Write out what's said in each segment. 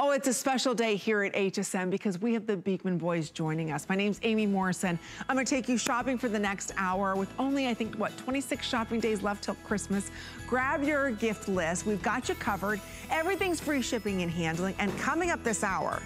Oh, it's a special day here at HSN because we have the Beekman boys joining us. My name's Amy Morrison. I'm gonna take you shopping for the next hour with only, I think, what, 26 shopping days left till Christmas. Grab your gift list. We've got you covered. Everything's free shipping and handling. And coming up this hour,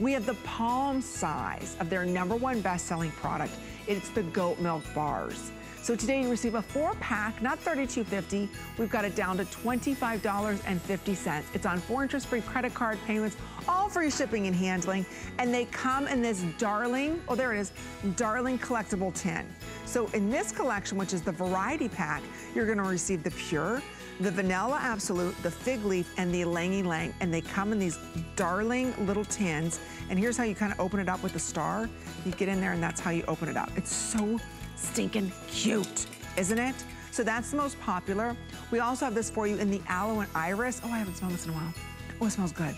we have the palm size of their #1 best-selling product. It's the goat milk bars. So today you receive a 4-pack, not $32.50. We've got it down to $25.50. It's on 4 interest-free credit card payments, all free shipping and handling. And they come in this darling, oh, there it is, darling collectible tin. So in this collection, which is the variety pack, you're gonna receive the pure, the vanilla absolute, the fig leaf, and the Ylang Ylang. And they come in these darling little tins. And here's how you kind of open it up with the star. You get in there and that's how you open it up. It's so stinking cute, isn't it? So that's the most popular. We also have this for you in the Aloe and Iris. Oh, I haven't smelled this in a while. Oh, it smells good.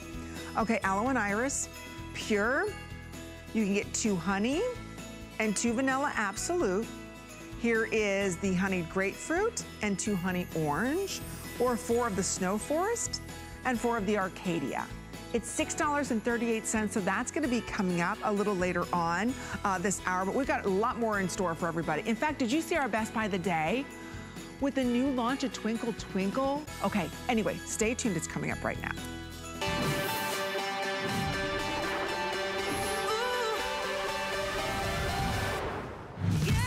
Okay, Aloe and Iris, pure. You can get 2 honey and 2 vanilla absolute. Here is the honey grapefruit and 2 honey orange, or 4 of the Snow Forest and 4 of the Arcadia. It's $6.38, so that's gonna be coming up a little later on this hour, but we've got a lot more in store for everybody. In fact, did you see our Best Buy of the Day? With the new launch of Twinkle Twinkle? Okay, anyway, stay tuned, it's coming up right now. Yeah.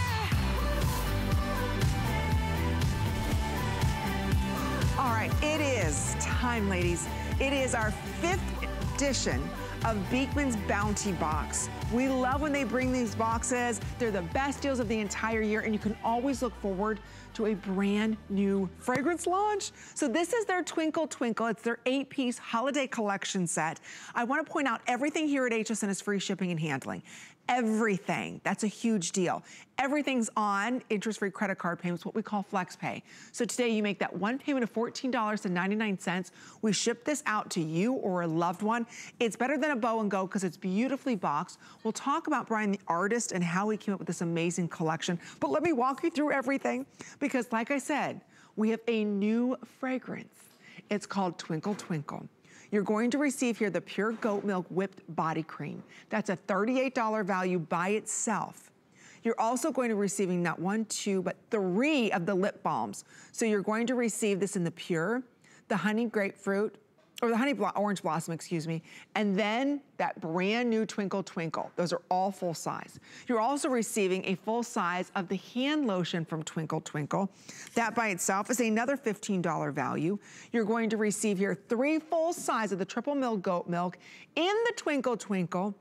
All right, it is time, ladies. It is our 5th edition of Beekman's Bounty Box. We love when they bring these boxes. They're the best deals of the entire year, and you can always look forward to a brand new fragrance launch. So this is their Twinkle Twinkle. It's their 8-piece holiday collection set. I wanna point out everything here at HSN is free shipping and handling. Everything, that's a huge deal. Everything's on interest-free credit card payments, what we call FlexPay. So today you make that one payment of $14.99. We ship this out to you or a loved one. It's better than a bow and go because it's beautifully boxed. We'll talk about Brian the artist and how he came up with this amazing collection. But let me walk you through everything because like I said, we have a new fragrance. It's called Twinkle Twinkle. You're going to receive here the Pure Goat Milk Whipped Body Cream. That's a $38 value by itself. You're also going to be receiving not 1, 2, but 3 of the lip balms. So you're going to receive this in the Pure, the Honey Grapefruit, or the Honey Orange Blossom, excuse me, and then that brand new Twinkle Twinkle. Those are all full size. You're also receiving a full size of the hand lotion from Twinkle Twinkle. That by itself is another $15 value. You're going to receive here 3 full size of the triple milled goat milk in the Twinkle Twinkle,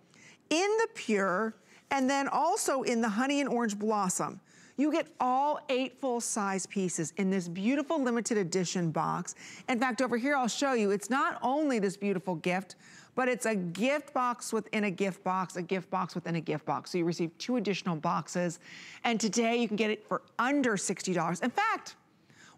in the Pure, and then also in the Honey and Orange Blossom. You get all 8 full-size pieces in this beautiful limited edition box. In fact, over here I'll show you, it's not only this beautiful gift, but it's a gift box within a gift box, a gift box within a gift box. So you receive 2 additional boxes. And today you can get it for under $60. In fact,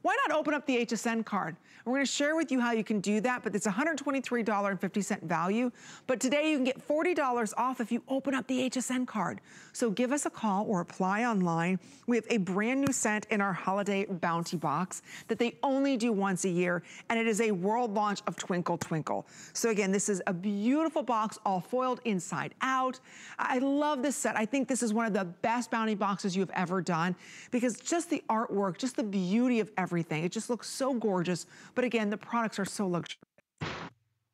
why not open up the HSN card? We're gonna share with you how you can do that, but it's $123.50 value. But today you can get $40 off if you open up the HSN card. So give us a call or apply online. We have a brand new scent in our holiday bounty box that they only do once a year, and it is a world launch of Twinkle Twinkle. So again, this is a beautiful box, all foiled inside out. I love this set. I think this is one of the best bounty boxes you've ever done because just the artwork, just the beauty of everything. It just looks so gorgeous. But again, the products are so luxurious.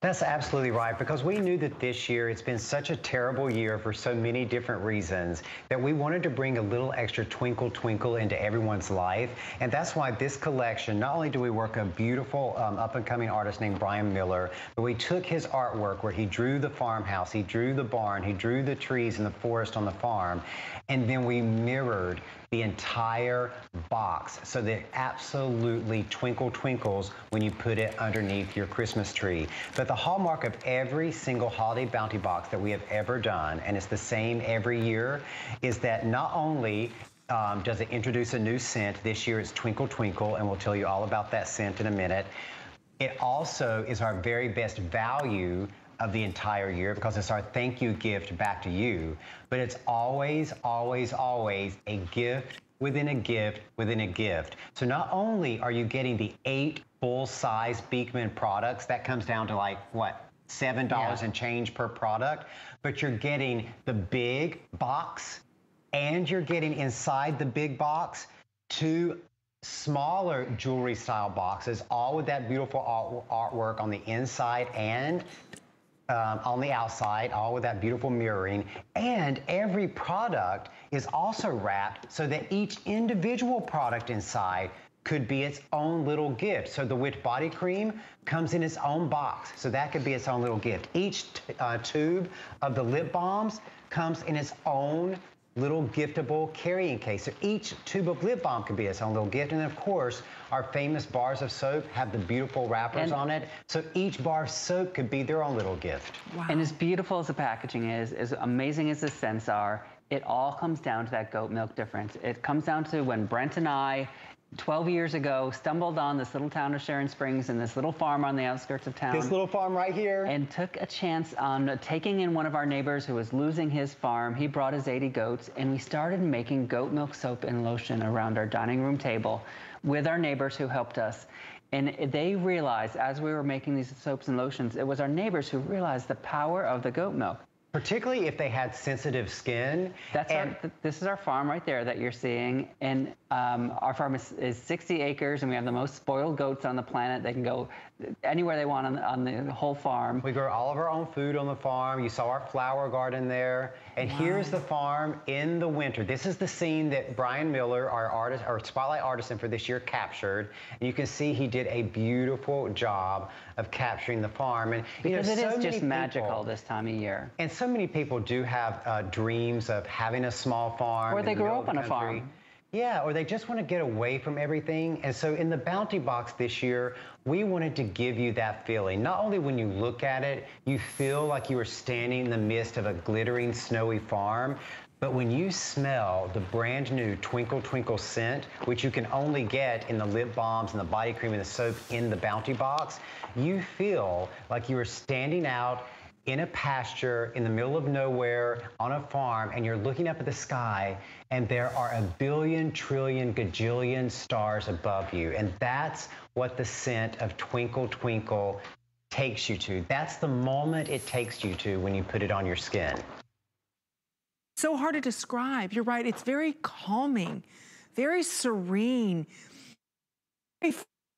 That's absolutely right, because we knew that this year it's been such a terrible year for so many different reasons that we wanted to bring a little extra twinkle twinkle into everyone's life. And that's why this collection, not only do we work a beautiful up-and-coming artist named Brian Miller, but we took his artwork where he drew the farmhouse, he drew the barn, he drew the trees and the forest on the farm, and then we mirrored the entire box so that it absolutely twinkle twinkles when you put it underneath your Christmas tree. But the hallmark of every single holiday bounty box that we have ever done, and it's the same every year, is that not only does it introduce a new scent, this year it's Twinkle Twinkle, and we'll tell you all about that scent in a minute, it also is our very best value of the entire year because it's our thank you gift back to you. But it's always, always, always a gift within a gift within a gift. So not only are you getting the 8 full-size Beekman products, that comes down to like, what, $7 and change per product, but you're getting the big box and you're getting inside the big box two smaller jewelry style boxes, all with that beautiful artwork on the inside and on the outside, all with that beautiful mirroring. And every product is also wrapped so that each individual product inside could be its own little gift. So the Witch Body Cream comes in its own box. So that could be its own little gift. Each tube of the lip balms comes in its own little giftable carrying case. So each tube of lip balm could be its own little gift. And of course, our famous bars of soap have the beautiful wrappers on it. So each bar of soap could be their own little gift. Wow. And as beautiful as the packaging is, as amazing as the scents are, it all comes down to that goat milk difference. It comes down to when Brent and I, 12 years ago, stumbled on this little town of Sharon Springs and this little farm on the outskirts of town. This little farm right here. And took a chance on taking in one of our neighbors who was losing his farm. He brought his 80 goats and we started making goat milk soap and lotion around our dining room table with our neighbors who helped us. And they realized as we were making these soaps and lotions, it was our neighbors who realized the power of the goat milk. Particularly if they had sensitive skin. That's this is our farm right there that you're seeing. And our farm is 60 acres and we have the most spoiled goats on the planet. They can go anywhere they want on the whole farm. We grow all of our own food on the farm. You saw our flower garden there. And here's the farm in the winter. This is the scene that Brian Miller, our Spotlight Artisan for this year, captured. And you can see he did a beautiful job of capturing the farm. And because it is just magical this time of year. And so many people do have dreams of having a small farm. Or they grow up on a farm. Yeah, or they just want to get away from everything. And so in the Bounty Box this year, we wanted to give you that feeling. Not only when you look at it, you feel like you were standing in the midst of a glittering, snowy farm, but when you smell the brand new Twinkle Twinkle scent, which you can only get in the lip balms and the body cream and the soap in the Bounty Box, you feel like you were standing out in a pasture in the middle of nowhere on a farm, and you're looking up at the sky and there are a billion, trillion, gajillion stars above you. And that's what the scent of Twinkle Twinkle takes you to. That's the moment it takes you to when you put it on your skin. So hard to describe. You're right. It's very calming, very serene.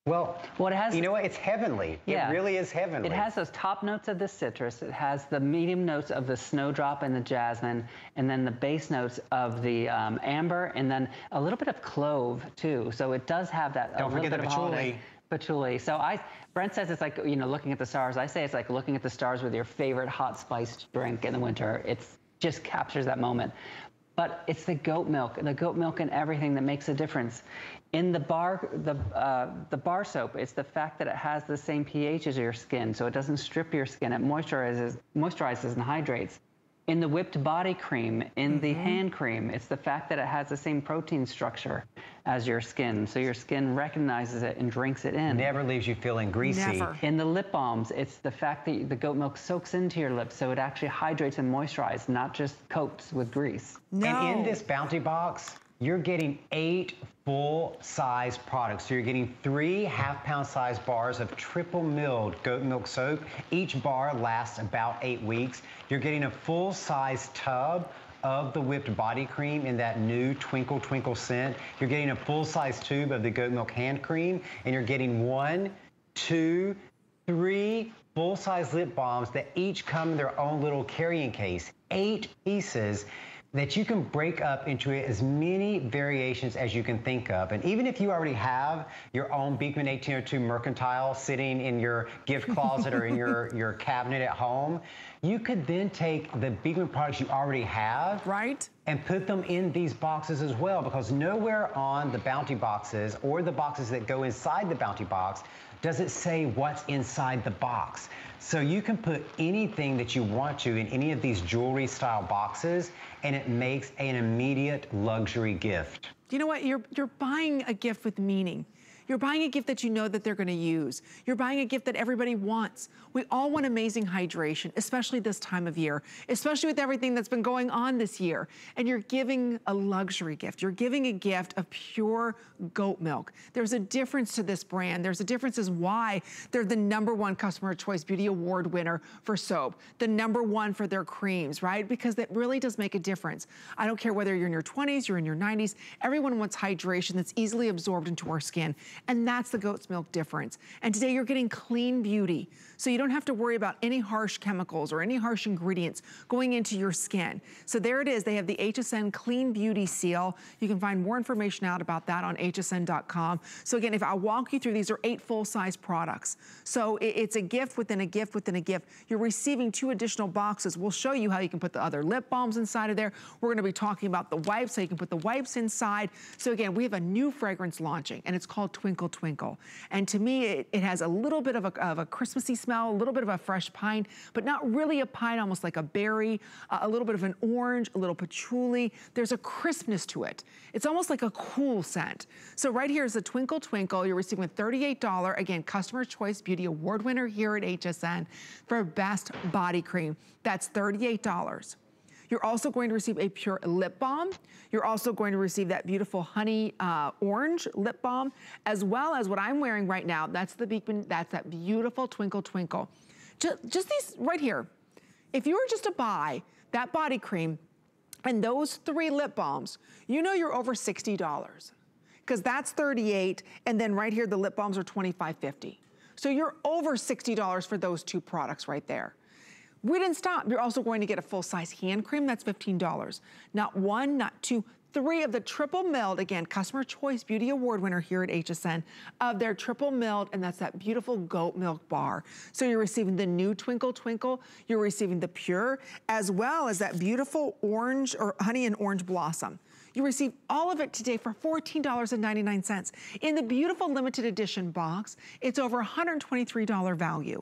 Well, it has, you know what, it's heavenly. Yeah. It really is heavenly. It has those top notes of the citrus. It has the medium notes of the snowdrop and the jasmine, and then the base notes of the amber, and then a little bit of clove, too. So it does have that. Don't forget the patchouli. Patchouli. So Brent says it's like, you know, looking at the stars. I say it's like looking at the stars with your favorite hot spiced drink in the winter. It just captures that moment. But it's the goat milk and everything that makes a difference. In the bar soap, it's the fact that it has the same pH as your skin, so it doesn't strip your skin. It moisturizes and hydrates. In the whipped body cream, in the hand cream, it's the fact that it has the same protein structure as your skin, so your skin recognizes it and drinks it in. Never leaves you feeling greasy. Never. In the lip balms, it's the fact that the goat milk soaks into your lips, so it actually hydrates and moisturizes, not just coats with grease. No. And in this Bounty Box, you're getting 8 full-size products. So you're getting 3 half-pound size bars of triple-milled goat milk soap. Each bar lasts about 8 weeks. You're getting a full-size tub of the whipped body cream in that new Twinkle Twinkle scent. You're getting a full-size tube of the goat milk hand cream, and you're getting 1, 2, 3 full-size lip balms that each come in their own little carrying case. 8 pieces that you can break up into as many variations as you can think of. And even if you already have your own Beekman 1802 Mercantile sitting in your gift closet or in your cabinet at home, you could then take the Beekman products you already have and put them in these boxes as well, because nowhere on the Bounty Boxes or the boxes that go inside the Bounty Box does it say what's inside the box. So you can put anything that you want to in any of these jewelry style boxes, and it makes an immediate luxury gift. You know what, you're buying a gift with meaning. You're buying a gift that you know that they're gonna use. You're buying a gift that everybody wants. We all want amazing hydration, especially this time of year, especially with everything that's been going on this year. And you're giving a luxury gift. You're giving a gift of pure goat milk. There's a difference to this brand. There's a difference is why they're the #1 Customer Choice Beauty Award winner for soap, the #1 for their creams, right? Because that really does make a difference. I don't care whether you're in your 20s, you're in your 90s, everyone wants hydration that's easily absorbed into our skin. And that's the goat's milk difference. And today you're getting clean beauty. So you don't have to worry about any harsh chemicals or any harsh ingredients going into your skin. So there it is, they have the HSN Clean Beauty Seal. You can find more information out about that on hsn.com. So again, if I walk you through, these are 8 full-size products. So it's a gift within a gift within a gift. You're receiving 2 additional boxes. We'll show you how you can put the other lip balms inside of there. We're gonna be talking about the wipes, so you can put the wipes inside. So again, we have a new fragrance launching and it's called Twinkle Twinkle. And to me, it has a little bit of a Christmassy smell, a little bit of a fresh pine, but not really a pine, almost like a berry, a little bit of an orange, a little patchouli. There's a crispness to it. It's almost like a cool scent. So right here is the Twinkle Twinkle. You're receiving a $38, again, Customer Choice Beauty Award winner here at HSN for Best Body Cream. That's $38. You're also going to receive a pure lip balm. You're also going to receive that beautiful honey orange lip balm, as well as what I'm wearing right now. That's the Beekman, that's that beautiful Twinkle Twinkle. Just these right here. If you were just to buy that body cream and those 3 lip balms, you know you're over $60, because that's $38, and then right here the lip balms are $25.50. So you're over $60 for those 2 products right there. We didn't stop. You're also going to get a full-size hand cream. That's $15. Not 1, not 2, 3 of the triple milled, again, Customer Choice Beauty Award winner here at HSN, of their triple milled, and that's that beautiful goat milk bar. So you're receiving the new Twinkle Twinkle, you're receiving the pure, as well as that beautiful orange, or honey and orange blossom. You receive all of it today for $14.99. In the beautiful limited edition box, it's over $123 value.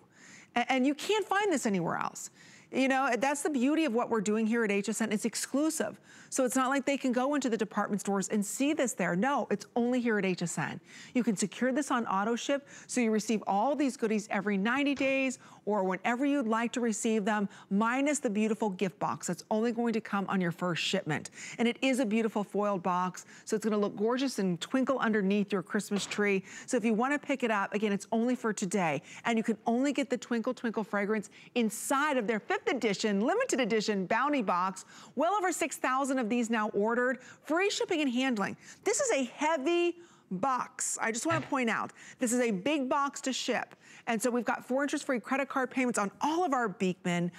And you can't find this anywhere else. You know, that's the beauty of what we're doing here at HSN. It's exclusive. So it's not like they can go into the department stores and see this there. No, it's only here at HSN. You can secure this on auto ship, so you receive all these goodies every 90 days or whenever you'd like to receive them, minus the beautiful gift box that's only going to come on your first shipment. And it is a beautiful foiled box, so it's gonna look gorgeous and twinkle underneath your Christmas tree. So if you wanna pick it up, again, it's only for today. And you can only get the Twinkle Twinkle fragrance inside of their 5th edition, limited edition bounty box. Well over 6,000 of these now ordered. Free shipping and handling. This is a heavy box. I just want to point out, this is a big box to ship. And so we've got 4 interest-free credit card payments on all of our Beekman.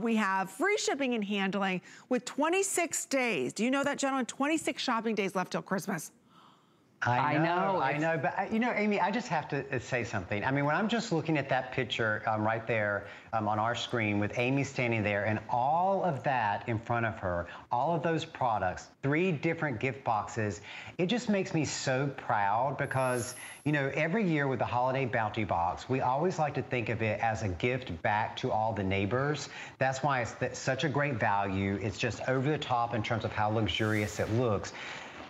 We have free shipping and handling with 26 days. Do you know that, gentlemen? 26 shopping days left till Christmas. I know, but you know, Amy, I just have to say something. I mean, when I'm just looking at that picture right there on our screen with Amy standing there and all of that in front of her, all of those products, 3 different gift boxes, it just makes me so proud because, you know, every year with the holiday bounty box, we always like to think of it as a gift back to all the neighbors. That's why it's such a great value. It's just over the top in terms of how luxurious it looks.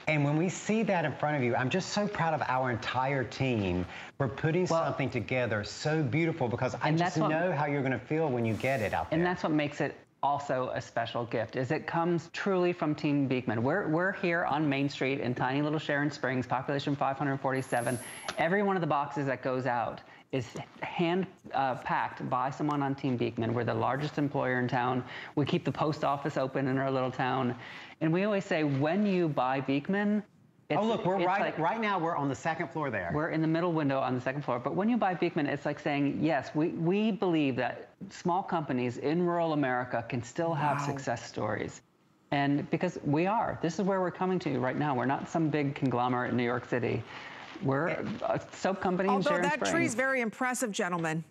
And when we see that in front of you, I'm just so proud of our entire team for putting something together so beautiful, because I just know how you're going to feel when you get it out there. And that's what makes it also a special gift, is it comes truly from Team Beekman. We're here on Main Street in tiny little Sharon Springs, population 547. Every one of the boxes that goes out is hand packed by someone on Team Beekman. We're the largest employer in town. We keep the post office open in our little town. And we always say, when you buy Beekman, it's, right now we're on the 2nd floor there. We're in the middle window on the 2nd floor. But when you buy Beekman, it's like saying, yes, we believe that small companies in rural America can still have success stories. And because we are, this is where we're coming to right now. We're not some big conglomerate in New York City. We're a soap company in Sharon Springs. Although that tree's very impressive, gentlemen.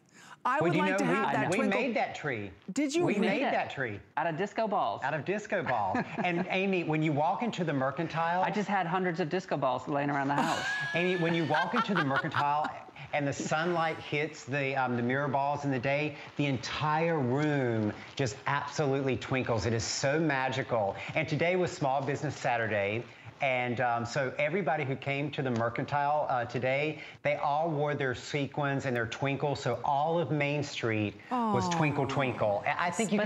I would like to have that twinkle. We made that tree. Did you? We made that tree. Out of disco balls. Out of disco balls. And Amy, when you walk into the Mercantile. I just had hundreds of disco balls laying around the house. Amy, when you walk into the Mercantile and the sunlight hits the mirror balls in the day, the entire room just absolutely twinkles. It is so magical. And today was Small Business Saturday. And so everybody who came to the Mercantile today, they all wore their sequins and their twinkles. So all of Main Street was Twinkle Twinkle. I think you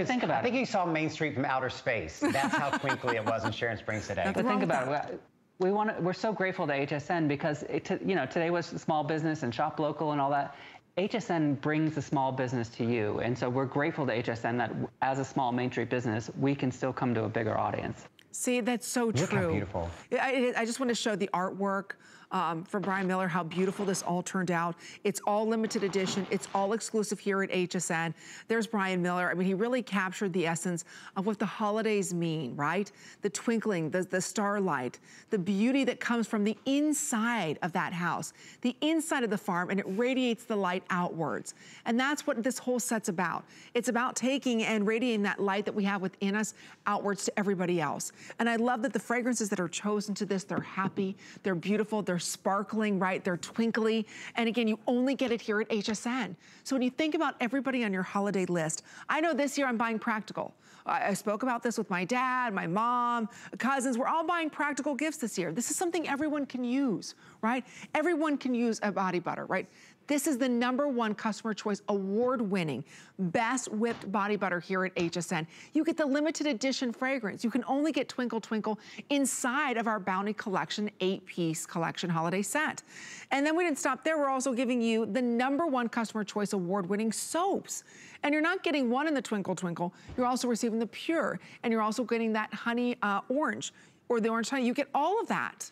you saw Main Street from outer space. That's how twinkly it was in Sharon Springs today. But think about it. We want to, we're so grateful to HSN because, you know, today was small business and shop local and all that. HSN brings the small business to you. And so we're grateful to HSN that as a small Main Street business, we can still come to a bigger audience. See, that's so true. Look how beautiful. I just want to show the artwork from Brian Miller, how beautiful this all turned out. It's all limited edition. It's all exclusive here at HSN. There's Brian Miller. I mean, he really captured the essence of what the holidays mean, right? The twinkling, the starlight, the beauty that comes from the inside of that house, the inside of the farm, and it radiates the light outwards. And that's what this whole set's about. It's about taking and radiating that light that we have within us outwards to everybody else. And I love that the fragrances that are chosen to this, they're happy, they're beautiful, they're sparkling, right? They're twinkly. And again, you only get it here at HSN. So when you think about everybody on your holiday list, I know this year I'm buying practical. I spoke about this with my dad, my mom, cousins. We're all buying practical gifts this year. This is something everyone can use, right? Everyone can use a body butter, right? This is the #1 customer choice award-winning best whipped body butter here at HSN. You get the limited edition fragrance. You can only get Twinkle Twinkle inside of our Bounty Collection 8-piece collection holiday set. And then we didn't stop there. We're also giving you the #1 customer choice award-winning soaps. And you're not getting one in the Twinkle Twinkle. You're also receiving the Pure. And you're also getting that Honey Orange or the Orange Honey. You get all of that.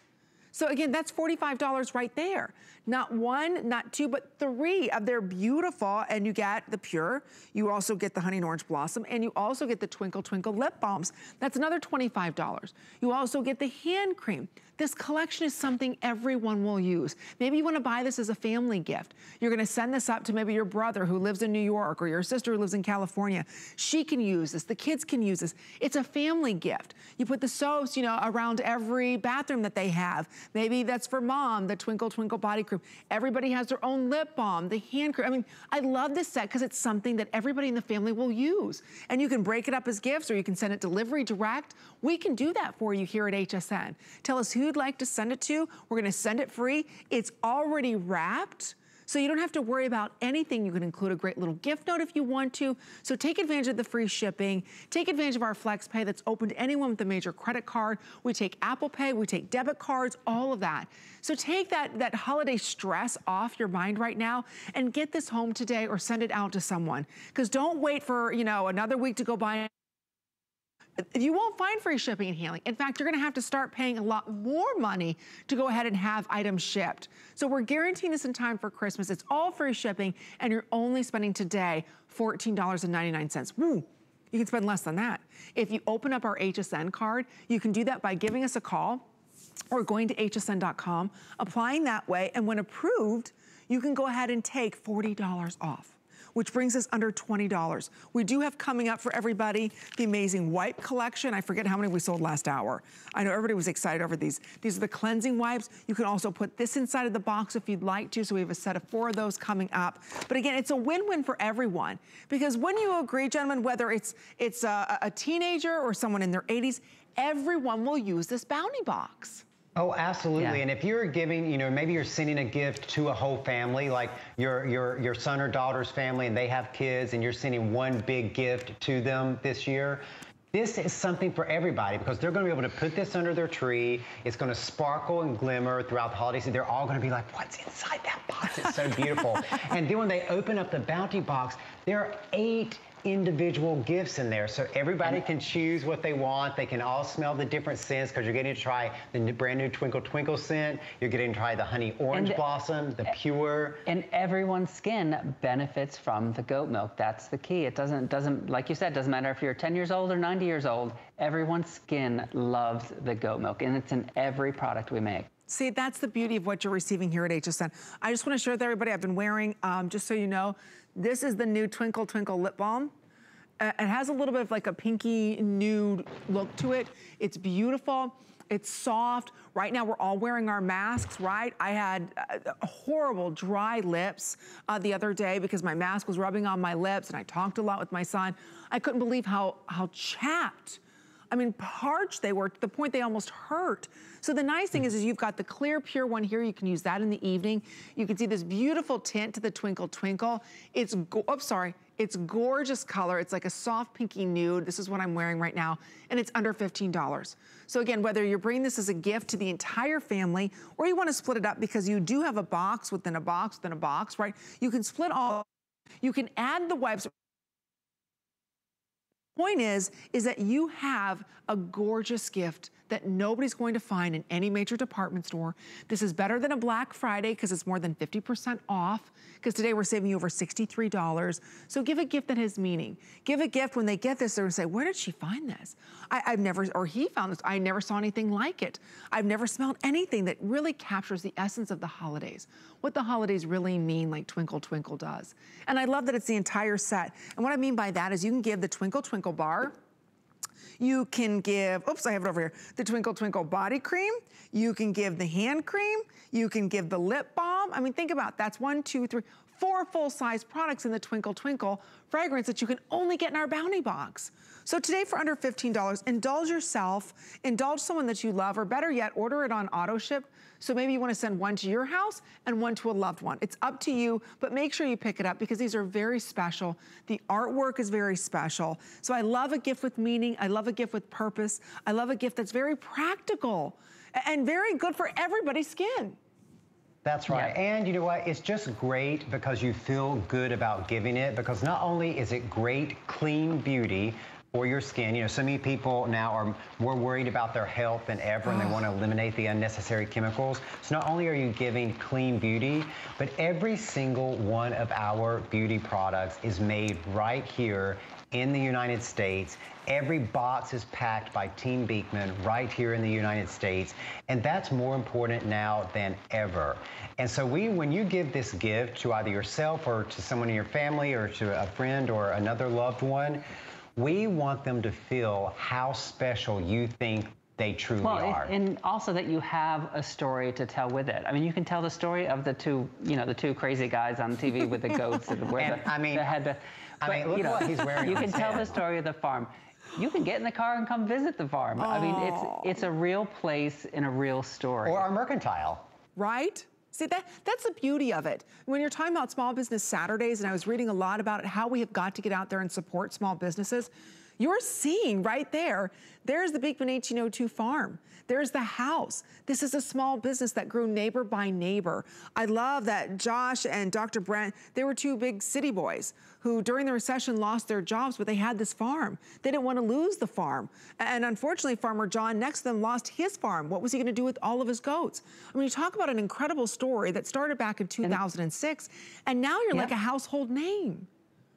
So again, that's $45 right there. Not one, not two, but three of their beautiful, and you get the Pure, you also get the Honey and Orange Blossom, and you also get the Twinkle Twinkle Lip Balms. That's another $25. You also get the hand cream. This collection is something everyone will use. Maybe you wanna buy this as a family gift. You're gonna send this up to maybe your brother who lives in New York or your sister who lives in California. She can use this, the kids can use this. It's a family gift. You put the soaps, you know, around every bathroom that they have. Maybe that's for mom, the Twinkle Twinkle body cream. Everybody has their own lip balm, the hand cream. I mean, I love this set because it's something that everybody in the family will use. And you can break it up as gifts or you can send it delivery direct. We can do that for you here at HSN. Tell us who you'd like to send it to. We're gonna send it free. It's already wrapped. So you don't have to worry about anything. You can include a great little gift note if you want to. So take advantage of the free shipping. Take advantage of our FlexPay that's open to anyone with a major credit card. We take Apple Pay, we take debit cards, all of that. So take that holiday stress off your mind right now and get this home today or send it out to someone. Because don't wait for, you know, another week to go by. You won't find free shipping and handling. In fact, you're gonna have to start paying a lot more money to go ahead and have items shipped. So we're guaranteeing this in time for Christmas. It's all free shipping and you're only spending today $14.99. Woo! You can spend less than that. If you open up our HSN card, you can do that by giving us a call or going to hsn.com, applying that way, and when approved, you can go ahead and take $40 off, which brings us under $20. We do have coming up for everybody the amazing wipe collection. I forget how many we sold last hour. I know everybody was excited over these. These are the cleansing wipes. You can also put this inside of the box if you'd like to. So we have a set of 4 of those coming up. But again, it's a win-win for everyone because when you agree, gentlemen, whether it's a teenager or someone in their 80s, everyone will use this bounty box. Oh, absolutely. Yeah. And if you're giving, you know, maybe you're sending a gift to a whole family, like your son or daughter's family, and they have kids, and you're sending one big gift to them this year. This is something for everybody because they're going to be able to put this under their tree. It's going to sparkle and glimmer throughout the holidays. And they're all going to be like, what's inside that box? It's so beautiful. And then when they open up the bounty box, there are 8 individual gifts in there. So everybody can choose what they want. They can all smell the different scents because you're getting to try the brand new Twinkle Twinkle scent. You're getting to try the Honey Orange Blossom, the Pure. And everyone's skin benefits from the goat milk. That's the key. It doesn't, like you said, doesn't matter if you're 10 years old or 90 years old. Everyone's skin loves the goat milk and it's in every product we make. See, that's the beauty of what you're receiving here at HSN. I just want to share with everybody I've been wearing, just so you know, this is the new Twinkle Twinkle Lip Balm. It has a little bit of like a pinky nude look to it. It's beautiful. It's soft. Right now we're all wearing our masks, right? I had horrible dry lips the other day because my mask was rubbing on my lips and I talked a lot with my son. I couldn't believe how chapped I mean, parched they were to the point they almost hurt. So the nice thing is you've got the clear, pure one here. You can use that in the evening. You can see this beautiful tint to the Twinkle Twinkle. It's, it's gorgeous color. It's like a soft pinky nude. This is what I'm wearing right now, and it's under $15. So again, whether you're bringing this as a gift to the entire family, or you wanna split it up because you do have a box within a box within a box, right? You can split all, you can add the wipes. Point is that you have a gorgeous gift that nobody's going to find in any major department store. This is better than a Black Friday because it's more than 50% off, because today we're saving you over $63. So give a gift that has meaning. Give a gift when they get this, they're gonna say, where did she find this? I've never, or he found this, I never saw anything like it. I've never smelled anything that really captures the essence of the holidays. What the holidays really mean, like Twinkle Twinkle does. And I love that it's the entire set. And what I mean by that is you can give the Twinkle Twinkle bar. You can give, oops, I have it over here, the Twinkle Twinkle body cream. You can give the hand cream. You can give the lip balm. I mean, think about it. That's 1, 2, 3, 4 full-size products in the Twinkle Twinkle fragrance that you can only get in our bounty box. So today for under $15, indulge yourself, indulge someone that you love, or better yet, order it on auto ship. So maybe you want to send one to your house and one to a loved one. It's up to you, but make sure you pick it up because these are very special. The artwork is very special. So I love a gift with meaning. I love a gift with purpose. I love a gift that's very practical and very good for everybody's skin. That's right. Yeah. And you know what? It's just great because you feel good about giving it, because not only is it great, clean beauty for your skin. You know, so many people now are more worried about their health than ever, and they want to eliminate the unnecessary chemicals. So not only are you giving clean beauty, but every single one of our beauty products is made right here in the United States. Every box is packed by Team Beekman right here in the United States. And that's more important now than ever. And so when you give this gift to either yourself or to someone in your family or to a friend or another loved one, we want them to feel how special you think they truly are. And also that you have a story to tell with it. I mean, you can tell the story of the two, you know, the two crazy guys on TV with the goats and where the head. I mean, look what he's wearing. You can tell the story of the farm. You can get in the car and come visit the farm. I mean, it's a real place and a real story. Or our mercantile. Right? See, that's the beauty of it. When you're talking about Small Business Saturdays, and I was reading a lot about it, how we have got to get out there and support small businesses, you're seeing right there, there's the Beekman 1802 farm. There's the house. This is a small business that grew neighbor by neighbor. I love that Josh and Dr. Brent, they were two big city boys who during the recession lost their jobs, but they had this farm. They didn't want to lose the farm. And unfortunately, Farmer John next to them lost his farm. What was he going to do with all of his goats? I mean, you talk about an incredible story that started back in 2006, and now you're like a household name.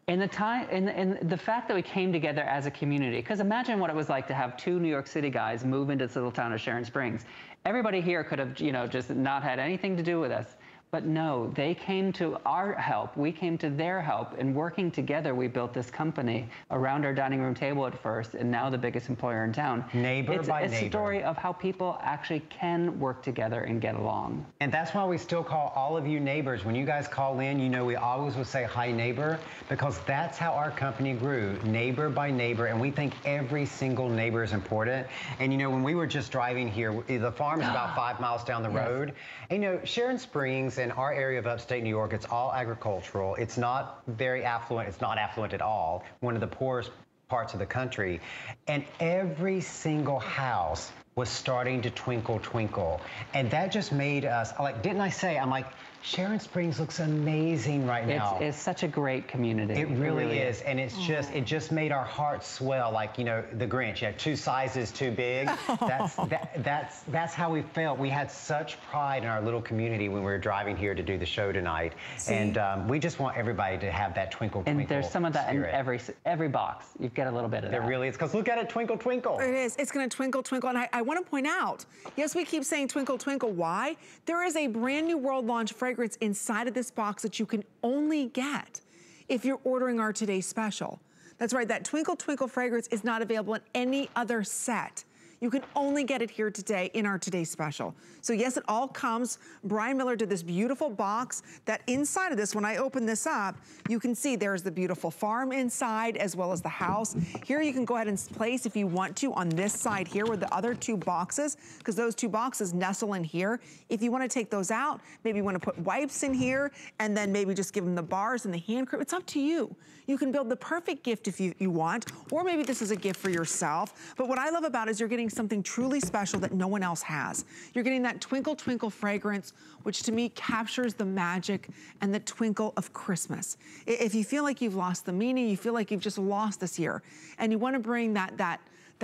And the time, and the fact that we came together as a community, because imagine what it was like to have two New York City guys move into this little town of Sharon Springs. Everybody here could have, you know, just not had anything to do with us. But no, they came to our help. We came to their help. And working together, we built this company around our dining room table at first, and now the biggest employer in town. Neighbor by neighbor. It's a story of how people actually can work together and get along. And that's why we still call all of you neighbors. When you guys call in, you know we always will say, hi, neighbor, because that's how our company grew, neighbor by neighbor. And we think every single neighbor is important. And, you know, when we were just driving here, the farm is about 5 miles down the road. And, you know, Sharon Springs, in our area of upstate New York, it's all agricultural. It's not very affluent. It's not affluent at all. One of the poorest parts of the country. And every single house was starting to twinkle, twinkle. And that just made us, like, didn't I say, I'm like, Sharon Springs looks amazing right now. It's such a great community. It really is. And it's just, it just made our hearts swell. Like, you know, the Grinch, you have two sizes too big. That's how we felt. We had such pride in our little community when we were driving here to do the show tonight. See? And we just want everybody to have that twinkle, twinkle. And there's some of that spirit in every box. You get a little bit of that. There really is, because look at it, twinkle, twinkle. It is, it's gonna twinkle, twinkle. And I want to point out, yes, we keep saying twinkle, twinkle. Why? There is a brand new world launch fragrance inside of this box that you can only get if you're ordering our Today Special. That's right, that Twinkle Twinkle fragrance is not available in any other set. You can only get it here today in our Today Special. So yes, it all comes. Brian Miller did this beautiful box that inside of this, when I open this up, you can see there's the beautiful farm inside as well as the house. Here you can go ahead and place if you want to on this side here with the other two boxes, because those two boxes nestle in here. If you want to take those out, maybe you want to put wipes in here and then maybe just give them the bars and the hand cream. It's up to you. You can build the perfect gift if you want, or maybe this is a gift for yourself. But what I love about it is you're getting something truly special that no one else has. You're getting that Twinkle Twinkle fragrance, which to me captures the magic and the twinkle of Christmas. If you feel like you've lost the meaning, you feel like you've just lost this year, and you want to bring that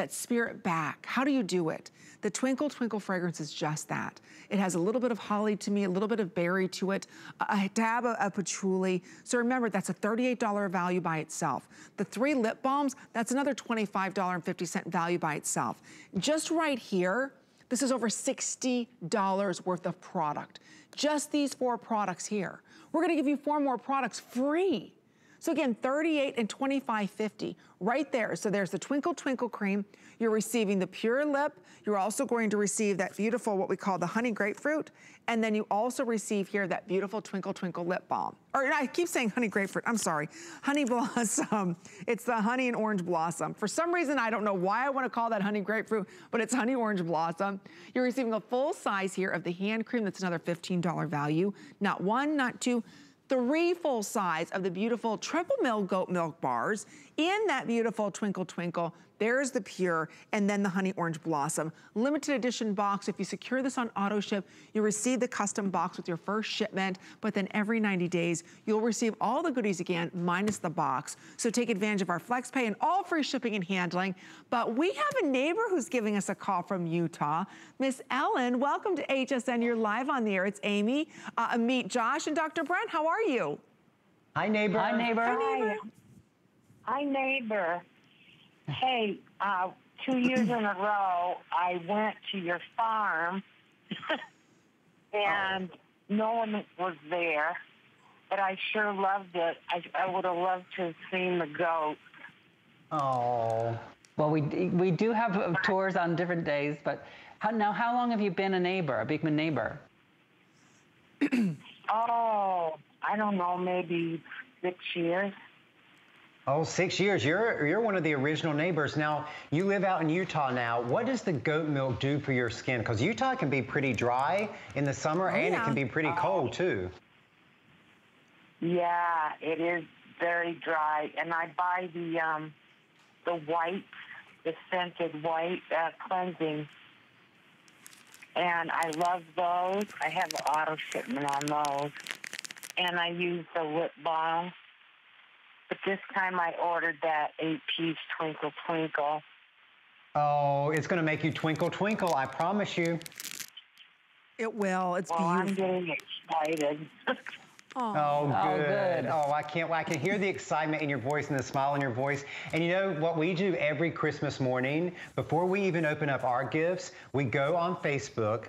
spirit back, how do you do it? The Twinkle Twinkle fragrance is just that. It has a little bit of holly to me, a little bit of berry to it, a dab of patchouli. So remember, that's a $38 value by itself. The three lip balms, that's another $25.50 value by itself. Just right here, this is over $60 worth of product. Just these four products here. We're gonna give you four more products free. So again, $38 and $25.50 right there. So there's the Twinkle Twinkle cream. You're receiving the pure lip. You're also going to receive that beautiful, what we call the honey grapefruit. And then you also receive here that beautiful Twinkle Twinkle lip balm. Or I keep saying honey grapefruit, I'm sorry. Honey blossom. It's the honey and orange blossom. For some reason, I don't know why I want to call that honey grapefruit, but it's honey orange blossom. You're receiving a full size here of the hand cream. That's another $15 value. Not one, not two, three full size of the beautiful triple milled goat milk bars in that beautiful Twinkle Twinkle. There's the pure and then the honey orange blossom. Limited edition box. If you secure this on auto ship, you receive the custom box with your first shipment, but then every 90 days, you'll receive all the goodies again, minus the box. So take advantage of our FlexPay and all free shipping and handling. But we have a neighbor who's giving us a call from Utah. Miss Ellen, welcome to HSN. You're live on the air. It's Amy. Meet Josh and Dr. Brent. How are you? Hi, neighbor. Hi, neighbor. Hi, neighbor. Hi, neighbor. Hey, 2 years in a row, I went to your farm, and no one was there, but I sure loved it. I would have loved to have seen the goats. Oh, well, we do have tours on different days, but how long have you been a neighbor, a Beekman neighbor? Oh, I don't know, maybe 6 years. Oh, 6 years. You're one of the original neighbors. Now, you live out in Utah now. What does the goat milk do for your skin? Because Utah can be pretty dry in the summer, and it can be pretty cold, too. Yeah, it is very dry. And I buy the white, the scented white cleansing. And I love those. I have an auto shipment on those. And I use the lip balm. But this time I ordered that 8-piece Twinkle Twinkle. Oh, it's going to make you twinkle, twinkle, I promise you. It will. It's beautiful. I'm getting excited. Oh, good. Oh, I can't. I can hear the excitement in your voice and the smile in your voice. And you know what we do every Christmas morning? Before we even open up our gifts, we go on Facebook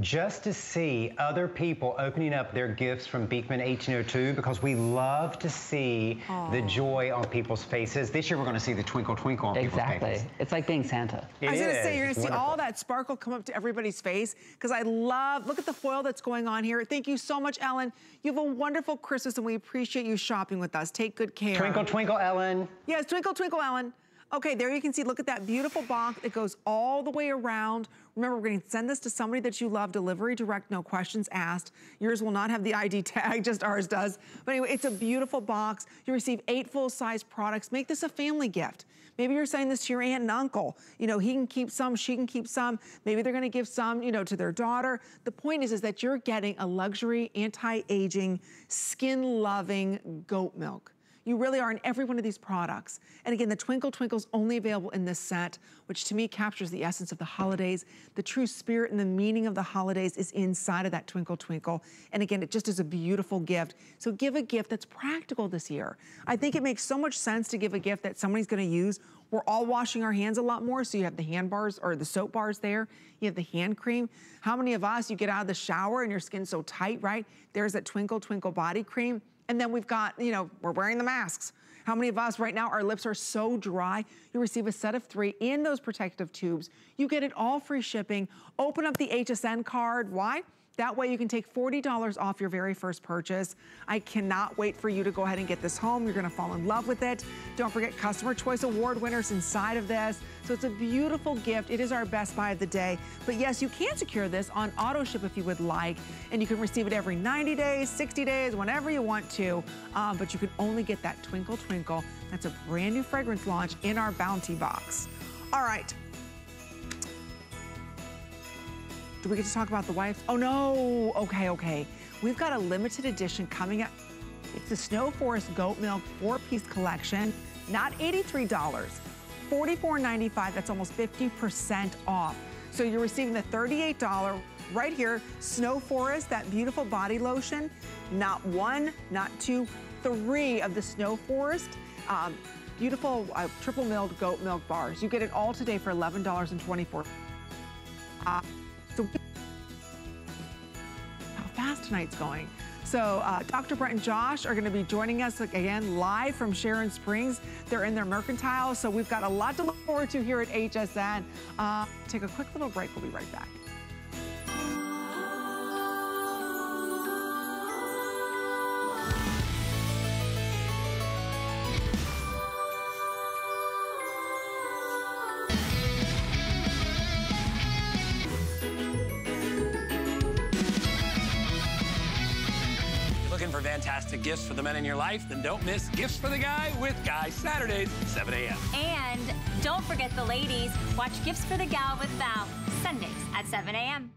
just to see other people opening up their gifts from Beekman 1802, because we love to see the joy on people's faces. This year we're going to see the twinkle twinkle on people's faces. It's like being Santa. I was going to say, you're going to see all that sparkle come up to everybody's face, because I love, look at the foil that's going on here. Thank you so much, Ellen. You have a wonderful Christmas, and we appreciate you shopping with us. Take good care. Twinkle, twinkle, Ellen. Yes, twinkle, twinkle, Ellen. Okay, there you can see, look at that beautiful box. It goes all the way around. Remember, we're going to send this to somebody that you love, delivery direct, no questions asked. Yours will not have the ID tag, just ours does. But anyway, it's a beautiful box. You receive 8 full-size products. Make this a family gift. Maybe you're sending this to your aunt and uncle. You know, he can keep some, she can keep some. Maybe they're going to give some, you know, to their daughter. The point is that you're getting a luxury, anti-aging, skin-loving goat milk. You really are in every one of these products. And again, the Twinkle Twinkle's only available in this set, which to me captures the essence of the holidays. The true spirit and the meaning of the holidays is inside of that Twinkle Twinkle. And again, it just is a beautiful gift. So give a gift that's practical this year. I think it makes so much sense to give a gift that somebody's gonna use. We're all washing our hands a lot more, so you have the hand bars or the soap bars there. You have the hand cream. How many of us, you get out of the shower and your skin's so tight, right? There's that Twinkle Twinkle body cream. And then we've got, you know, we're wearing the masks. How many of us right now, our lips are so dry? You receive a set of 3 in those protective tubes. You get it all free shipping. Open up the HSN card. Why? That way you can take $40 off your very first purchase. I cannot wait for you to go ahead and get this home. You're gonna fall in love with it. Don't forget Customer Choice Award winners inside of this. So it's a beautiful gift. It is our best buy of the day. But yes, you can secure this on auto ship if you would like. And you can receive it every 90 days, 60 days, whenever you want to. But you can only get that Twinkle Twinkle. That's a brand new fragrance launch in our bounty box. All right. Do we get to talk about the wipes? Oh no, okay. We've got a limited edition coming up. It's the Snow Forest Goat Milk 4-piece collection, not $83, $44.95, that's almost 50% off. So you're receiving the $38 right here, Snow Forest, that beautiful body lotion, not 1, not 2, 3 of the Snow Forest. Beautiful triple milled goat milk bars. You get it all today for $11.24. So how fast tonight's going. So Dr. Brett and Josh are gonna be joining us again live from Sharon Springs. They're in their mercantile, so we've got a lot to look forward to here at HSN. Take a quick little break, we'll be right back. Gifts for the men in your life, then don't miss Gifts for the Guy with Guy, Saturdays, 7 a.m. And don't forget the ladies, watch Gifts for the Gal with Val, Sundays at 7 a.m.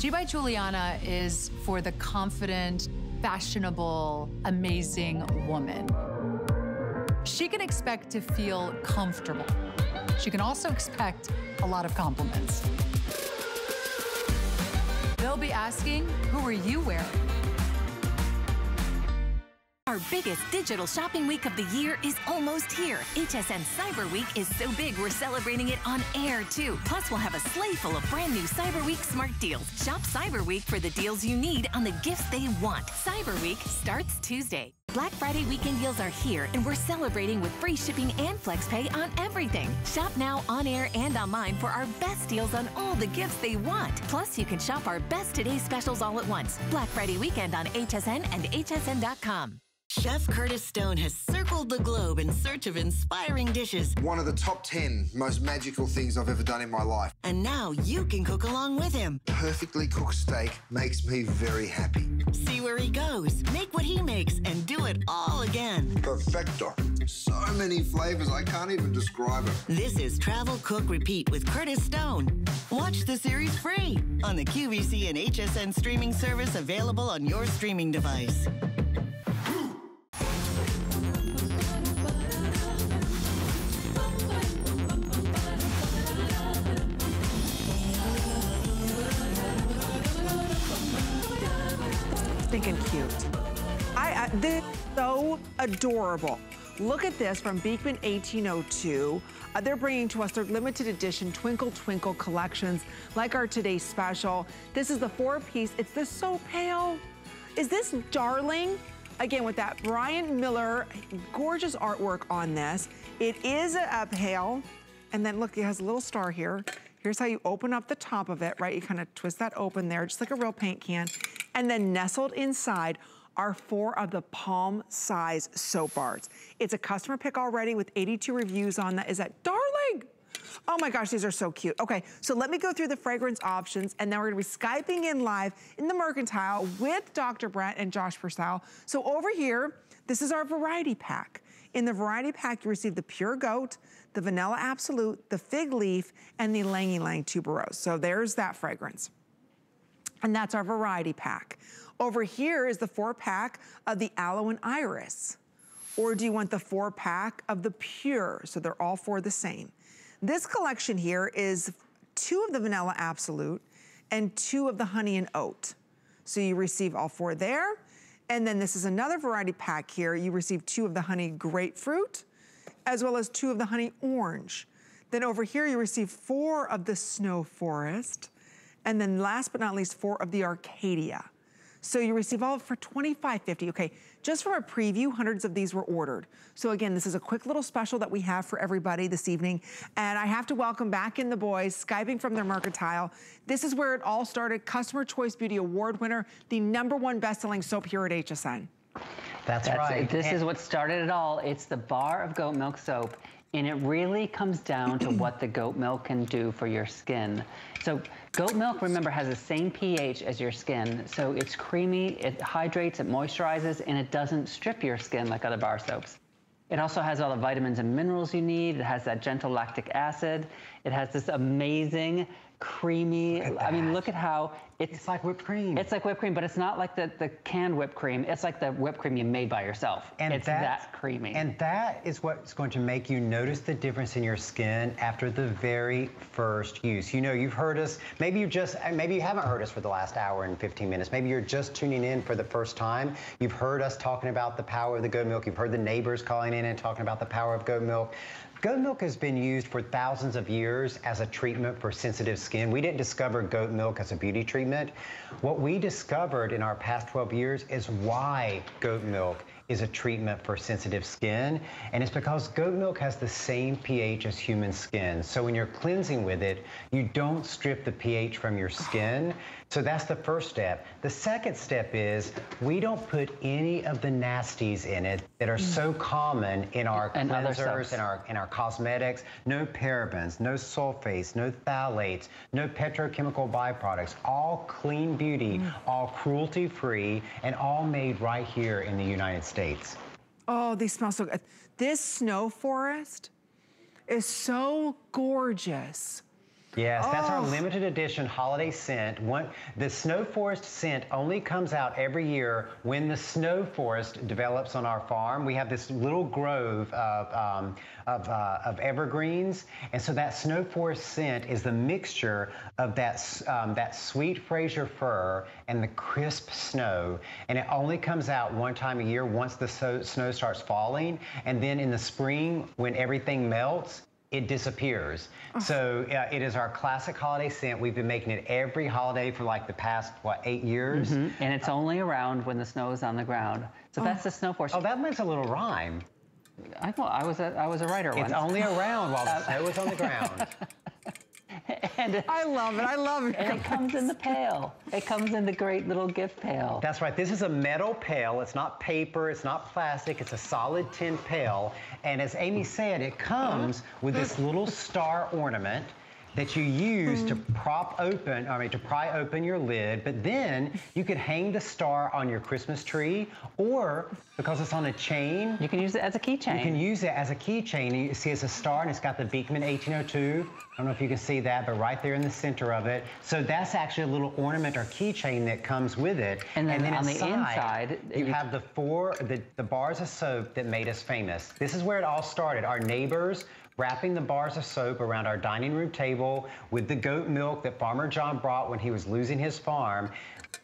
G by Juliana is for the confident, fashionable, amazing woman. She can expect to feel comfortable. She can also expect a lot of compliments. They'll be asking, who are you wearing? Our biggest digital shopping week of the year is almost here. HSN Cyber Week is so big, we're celebrating it on air, too. Plus, we'll have a sleigh full of brand new Cyber Week smart deals. Shop Cyber Week for the deals you need on the gifts they want. Cyber Week starts Tuesday. Black Friday weekend deals are here, and we're celebrating with free shipping and FlexPay on everything. Shop now on air and online for our best deals on all the gifts they want. Plus, you can shop our best today specials all at once. Black Friday weekend on HSN and hsn.com. Chef Curtis Stone has circled the globe in search of inspiring dishes. One of the top 10 most magical things I've ever done in my life. And now you can cook along with him. Perfectly cooked steak makes me very happy. See where he goes, make what he makes, and do it all again. Perfecto. So many flavors, I can't even describe it. This is Travel Cook Repeat with Curtis Stone. Watch the series free on the QVC and HSN streaming service available on your streaming device. Thinking cute. This is so adorable. Look at this from Beekman 1802. They're bringing to us their limited edition Twinkle Twinkle collections, like our today's special. This is the 4-piece. It's this so pale. Is this darling? Again, with that Brian Miller, gorgeous artwork on this. It is a pale, and then look, it has a little star here. Here's how you open up the top of it, right? You kind of twist that open there, just like a real paint can. And then nestled inside are 4 of the palm size soap bars. It's a customer pick already with 82 reviews on that. Is that darling? Oh my gosh, these are so cute. Okay, so let me go through the fragrance options, and then we're gonna be Skyping in live in the mercantile with Dr. Brent and Josh Purcell. So over here, this is our variety pack. In the variety pack, you receive the Pure Goat, the Vanilla Absolute, the Fig Leaf, and the Ylang Ylang Tuberose. So there's that fragrance. And that's our variety pack. Over here is the 4-pack of the Aloe and Iris. Or do you want the 4-pack of the Pure? So they're all 4 the same. This collection here is 2 of the Vanilla Absolute and 2 of the Honey and Oat. So you receive all 4 there. And then this is another variety pack here. You receive 2 of the Honey Grapefruit, as well as 2 of the Honey Orange. Then over here, you receive 4 of the Snow Forest. And then last but not least, 4 of the Arcadia. So you receive all for $25.50. Okay, just from a preview, hundreds of these were ordered. So again, this is a quick little special that we have for everybody this evening. And I have to welcome back in the boys, Skyping from their mercantile. This is where it all started. Customer Choice Beauty Award winner, the #1 best-selling soap here at HSN. That's right. This is what started it all. It's the bar of goat milk soap. And it really comes down to what the goat milk can do for your skin. So goat milk, remember, has the same pH as your skin. So it's creamy, it hydrates, it moisturizes, and it doesn't strip your skin like other bar soaps. It also has all the vitamins and minerals you need. It has that gentle lactic acid. It has this amazing, creamy, I mean, look at how it's like whipped cream. It's like whipped cream, but it's not like the canned whipped cream. It's like the whipped cream you made by yourself. And it's that creamy. And that is what's going to make you notice the difference in your skin after the very first use. You know, you've heard us, maybe you haven't heard us for the last hour and 15 minutes. Maybe you're just tuning in for the first time. You've heard us talking about the power of the goat milk. You've heard the neighbors calling in and talking about the power of goat milk. Goat milk has been used for thousands of years as a treatment for sensitive skin. We didn't discover goat milk as a beauty treatment. What we discovered in our past 12 years is why goat milk is a treatment for sensitive skin. And it's because goat milk has the same pH as human skin. So when you're cleansing with it, you don't strip the pH from your skin. So that's the first step. The second step is we don't put any of the nasties in it that are so common in our cleansers, in our cosmetics. No parabens, no sulfates, no phthalates, no petrochemical byproducts. All clean beauty, all cruelty-free, and all made right here in the United States. Oh, they smell so good. This Snow Forest is so gorgeous. Yes, that's our limited edition holiday scent. The Snow Forest scent only comes out every year when the Snow Forest develops on our farm. We have this little grove of evergreens, and so that Snow Forest scent is the mixture of that sweet Fraser fir and the crisp snow, and it only comes out one time a year once the snow starts falling, and then in the spring when everything melts, it disappears. So it is our classic holiday scent. We've been making it every holiday for like the past, what, 8 years? And it's only around when the snow is on the ground. So that's the Snow Forest. Oh, that makes a little rhyme. I thought I was a writer once. It's only around while the snow is on the ground. And I love it. I love it. And it comes in the pail. It comes in the great little gift pail. That's right. This is a metal pail. It's not paper. It's not plastic. It's a solid tin pail. And as Amy said, it comes with this little star ornament that you use to pry open your lid, but then you could hang the star on your Christmas tree, or because it's on a chain, you can use it as a keychain. You can use it as a keychain, and you see it's a star, and it's got the Beekman 1802. I don't know if you can see that, but right there in the center of it. So that's actually a little ornament or keychain that comes with it. And then on the inside, you have the four bars of soap that made us famous. This is where it all started. Our neighbors wrapping the bars of soap around our dining room table with the goat milk that Farmer John brought when he was losing his farm.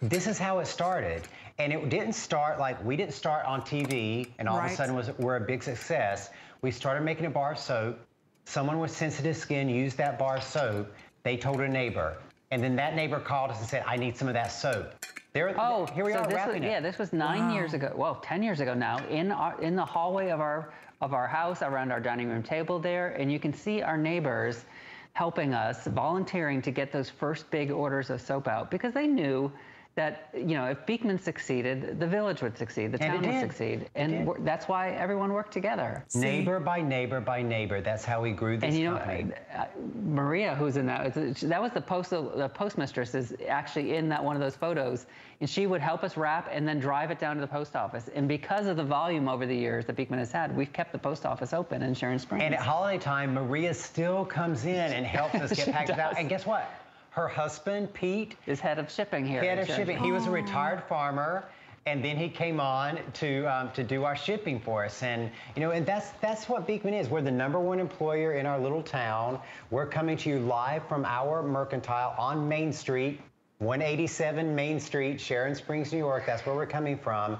This is how it started. And it didn't start like, we didn't start on TV and all of a sudden we're a big success. We started making a bar of soap. Someone with sensitive skin used that bar of soap. They told a neighbor. And then that neighbor called us and said, I need some of that soap. Here we are wrapping it. Yeah, this was 9 years ago. Well, 10 years ago now, in the hallway of our house, around our dining room table there, and you can see our neighbors helping us, volunteering to get those first big orders of soap out, because they knew that, you know, if Beekman succeeded, the village would succeed, the town would succeed. And that's why everyone worked together. Neighbor by neighbor by neighbor. That's how we grew this company. And you know, Maria, who's in that was the postmistress, is actually in that one of those photos. And she would help us wrap and then drive it down to the post office. And because of the volume over the years that Beekman has had, we've kept the post office open in Sharon Springs. And at holiday time, Maria still comes in and helps us get packages out. And guess what? Her husband, Pete, is head of shipping here. Head of shipping. He was a retired farmer, and then he came on to do our shipping for us. And you know, and that's what Beekman is. We're the #1 employer in our little town. We're coming to you live from our mercantile on Main Street, 187 Main Street, Sharon Springs, New York. That's where we're coming from.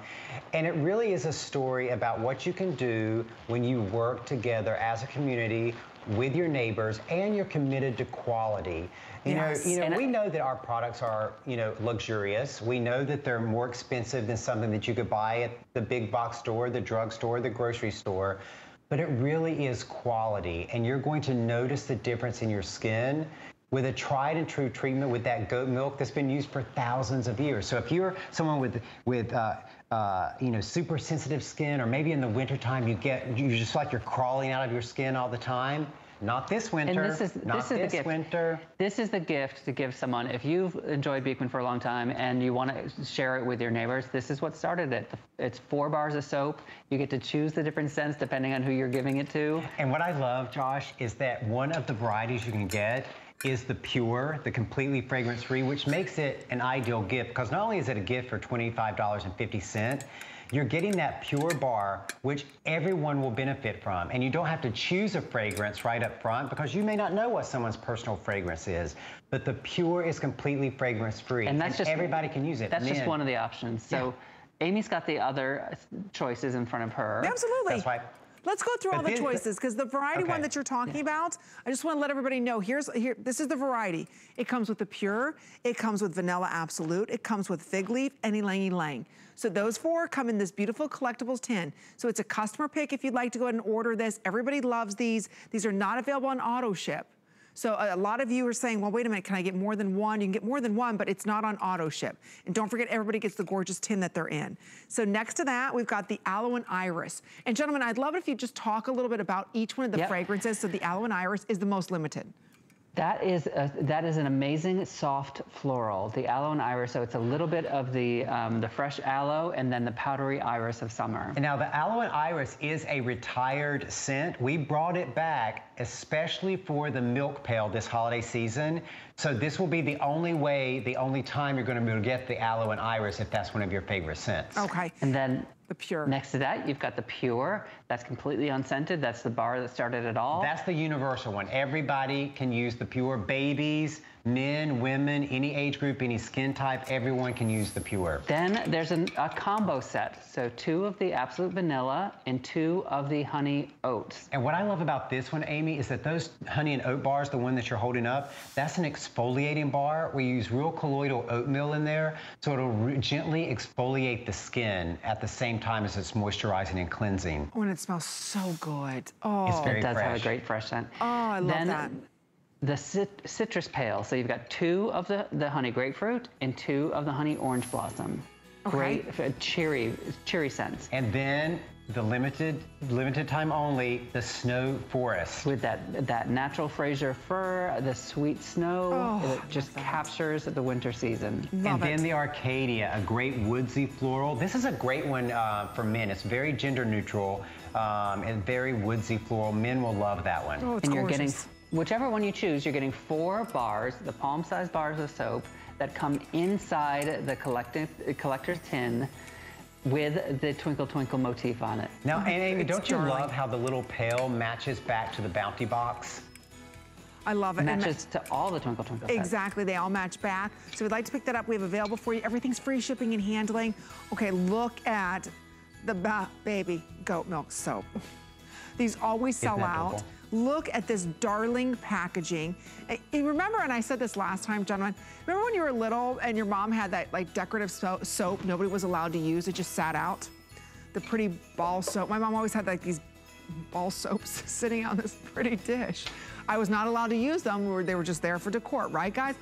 And it really is a story about what you can do when you work together as a community with your neighbors, and you're committed to quality. We know that our products are, luxurious. We know that they're more expensive than something that you could buy at the big box store, the drugstore, the grocery store. But it really is quality, and you're going to notice the difference in your skin with a tried and true treatment with that goat milk that's been used for thousands of years. So if you're someone with super sensitive skin, or maybe in the wintertime you just like you're crawling out of your skin all the time. Not this winter. And this is the gift to give someone. If you've enjoyed Beekman for a long time and you want to share it with your neighbors, this is what started it. It's 4 bars of soap. You get to choose the different scents depending on who you're giving it to. And what I love, Josh, is that one of the varieties you can get is the pure, the completely fragrance-free, which makes it an ideal gift, because not only is it a gift for $25.50, you're getting that pure bar, which everyone will benefit from. And you don't have to choose a fragrance right up front, because you may not know what someone's personal fragrance is. But the pure is completely fragrance-free, and everybody can use it. That's just one of the options. So yeah. Amy's got the other choices in front of her. Absolutely. That's right. Let's go through all the choices, because the variety one that you're talking about, I just want to let everybody know, this is the variety. It comes with the pure, it comes with Vanilla Absolute, it comes with Fig Leaf, and Ylang Ylang. So those 4 come in this beautiful collectibles tin. So it's a customer pick if you'd like to go ahead and order this. Everybody loves these. These are not available on auto ship. So a lot of you are saying, well, wait a minute, can I get more than one? You can get more than one, but it's not on auto ship. And don't forget, everybody gets the gorgeous tin that they're in. So next to that, we've got the Aloe and Iris. And gentlemen, I'd love it if you just talk a little bit about each one of the fragrances. So the Aloe and Iris is the most limited. That is an amazing soft floral, the Aloe and Iris. So it's a little bit of the fresh aloe and then the powdery iris of summer. And now the Aloe and Iris is a retired scent. We brought it back especially for the milk pail this holiday season. So this will be the only time you're going to be able to get the Aloe and Iris if that's one of your favorite scents. Okay. And then the pure. Next to that, you've got the pure. That's completely unscented. That's the bar that started it all. That's the universal one. Everybody can use the pure. Babies, men, women, any age group, any skin type, everyone can use the pure. Then there's a combo set. So 2 of the Absolute Vanilla and 2 of the Honey Oat. And what I love about this one, Amy, is that those Honey and Oat bars, the one that you're holding up, that's an exfoliating bar. We use real colloidal oatmeal in there, so it'll gently exfoliate the skin at the same time as it's moisturizing and cleansing. Oh, and it smells so good. Oh, it's very fresh. It does have a great fresh scent. Oh, I love that. The citrus pail. So you've got 2 of the Honey Grapefruit and 2 of the Honey Orange Blossom. Okay. Great, cheery scents. And then the limited time only, the Snow Forest. With that natural Fraser Fir, the sweet snow, it just captures the winter season. Then the Arcadia, a great woodsy floral. This is a great one for men. It's very gender neutral and very woodsy floral. Men will love that one. Oh, it's gorgeous. You're getting, whichever one you choose, you're getting 4 bars, the palm-sized bars of soap that come inside the collector's tin with the Twinkle Twinkle motif on it. Now, Amy, don't you love how the little pail matches back to the bounty box? I love it. Matches to all the Twinkle Twinkle sets. Exactly, they all match back. So we'd like to pick that up. We have available for you. Everything's free shipping and handling. Okay, look at the baby goat milk soap. These always sell out. Look at this darling packaging. And remember, and I said this last time, gentlemen, remember when you were little and your mom had that like decorative soap nobody was allowed to use, it just sat out? The pretty ball soap. My mom always had like these ball soaps sitting on this pretty dish. I was not allowed to use them. They were just there for decor, right guys?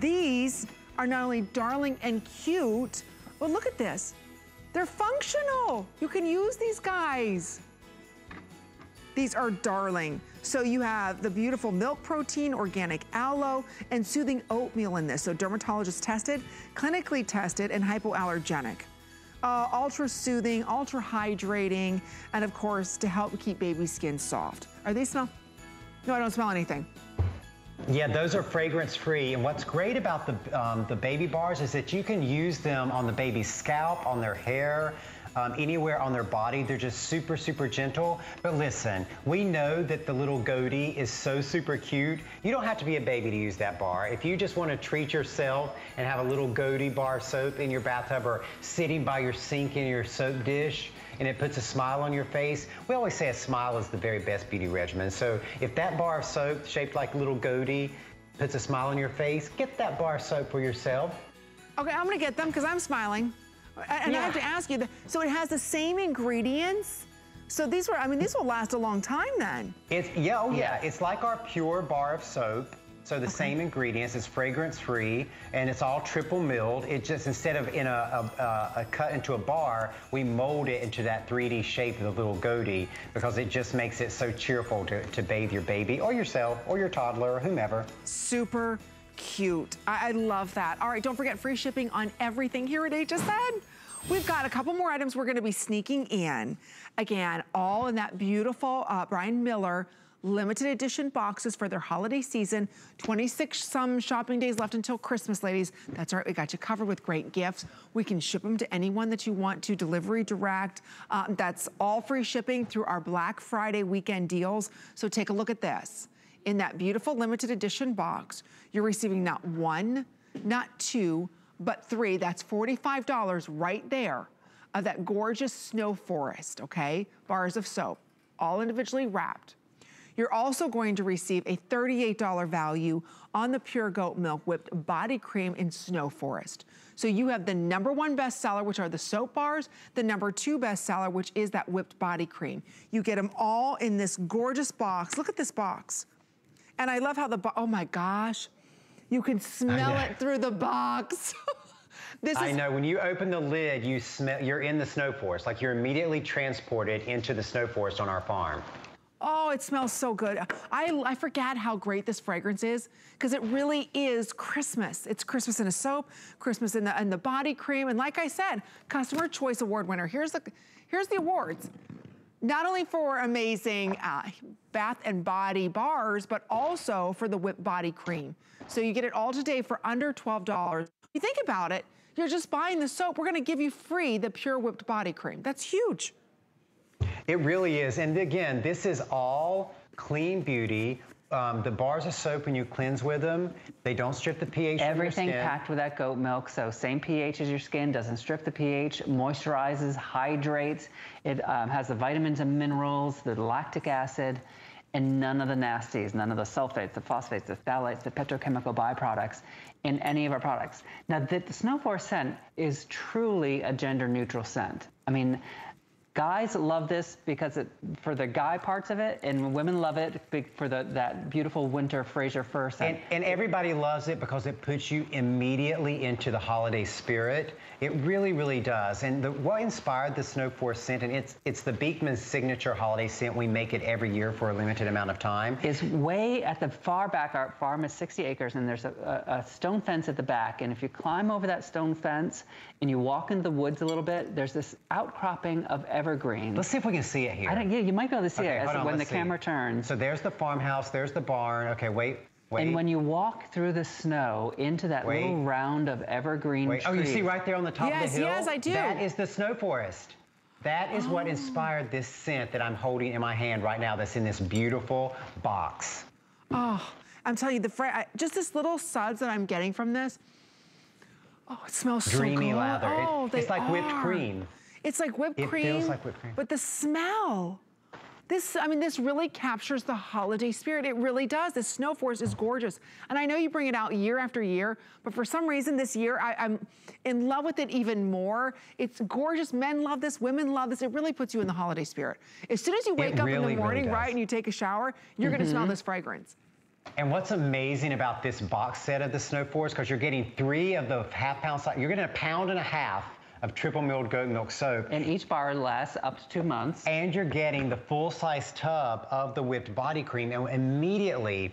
These are not only darling and cute, but look at this. They're functional. You can use these guys. These are darling. So you have the beautiful milk protein, organic aloe, and soothing oatmeal in this. So dermatologist tested, clinically tested, and hypoallergenic. Ultra soothing, ultra hydrating, and of course, to help keep baby skin soft. Are they smell? No, I don't smell anything. Yeah, those are fragrance-free, and what's great about the baby bars is that you can use them on the baby's scalp, on their hair, anywhere on their body. They're just super, super gentle. But listen, we know that the little goatee is so super cute. You don't have to be a baby to use that bar. If you just want to treat yourself and have a little goatee bar soap in your bathtub or sitting by your sink in your soap dish, and it puts a smile on your face. We always say a smile is the very best beauty regimen. So if that bar of soap shaped like a little goatee puts a smile on your face, get that bar of soap for yourself. Okay, I'm gonna get them because I'm smiling. And yeah. I have to ask you, so it has the same ingredients? So these were, I mean, these will last a long time then. It's, yeah, oh yeah, it's like our pure bar of soap. So the same ingredients, it's fragrance-free, and it's all triple milled. It just, instead of in a cut into a bar, we mold it into that 3D shape of the little goatee because it just makes it so cheerful to bathe your baby or yourself or your toddler or whomever. Super cute. I love that. All right, don't forget free shipping on everything here at HSN. We've got a couple more items we're gonna be sneaking in. Again, all in that beautiful Brian Miller limited edition boxes for their holiday season. 26 some shopping days left until Christmas, ladies. That's all right, we got you covered with great gifts. We can ship them to anyone that you want to, delivery direct. That's all free shipping through our Black Friday weekend deals. So take a look at this. In that beautiful limited edition box, you're receiving not one, not two, but three. That's $45 right there of that gorgeous Snow Forest, okay? Bars of soap, all individually wrapped. You're also going to receive a $38 value on the Pure Goat Milk Whipped Body Cream in Snow Forest. So you have the #1 bestseller, which are the soap bars, the #2 bestseller, which is that whipped body cream. You get them all in this gorgeous box. Look at this box. And I love how the, oh my gosh, you can smell it through the box. I know, when you open the lid, you smell, you're in the Snow Forest. Like you're immediately transported into the Snow Forest on our farm. Oh, it smells so good. I forget how great this fragrance is because it really is Christmas. It's Christmas in a soap, Christmas in the body cream. And like I said, Customer Choice Award winner. Here's the awards. Not only for amazing bath and body bars, but also for the whipped body cream. So you get it all today for under $12. If you think about it, you're just buying the soap. We're gonna give you free the pure whipped body cream. That's huge. It really is. And again, this is all clean beauty. The bars of soap, when you cleanse with them, they don't strip the pH. Everything packed with that goat milk, so same pH as your skin, doesn't strip the pH, moisturizes, hydrates. It has the vitamins and minerals, the lactic acid, and none of the nasties, none of the sulfates, the phosphates, the phthalates, the petrochemical byproducts in any of our products. Now, the Snow Forest scent is truly a gender-neutral scent. I mean, guys love this because it, for the guy parts of it, and women love it for that beautiful winter Fraser Fir scent. And everybody loves it because it puts you immediately into the holiday spirit. It really, really does. And what inspired the Snow Forest scent, and it's the Beekman signature holiday scent. We make it every year for a limited amount of time. It's way at the far back. Our farm is 60 acres, and there's a stone fence at the back. And if you climb over that stone fence and you walk into the woods a little bit, there's this outcropping of evergreen. Let's see if we can see it here. Yeah, you might be able to see it when the camera turns. So there's the farmhouse, there's the barn. Okay, wait, wait. And when you walk through the snow into that little round of evergreen trees. Oh, you see right there on the top of the hill? Yes, I do. That is the Snow Forest. That is what inspired this scent that I'm holding in my hand right now that's in this beautiful box. Oh, I'm telling you, just this little suds that I'm getting from this. Oh, it smells dreamy, so good. Dreamy lather. Oh, it's like whipped cream. It's like whipped cream. It feels like whipped cream. But the smell, I mean, this really captures the holiday spirit. It really does. The Snow Forest is gorgeous. And I know you bring it out year after year, but for some reason this year, I'm in love with it even more. It's gorgeous. Men love this. Women love this. It really puts you in the holiday spirit. As soon as you wake up in the morning, right, and you take a shower, you're going to smell this fragrance. And what's amazing about this box set of the Snow Forest, because you're getting 3 of the half-pound size. You're getting a 1.5 pounds of triple milled goat milk soap. And each bar lasts up to 2 months. And you're getting the full-size tub of the whipped body cream. And immediately,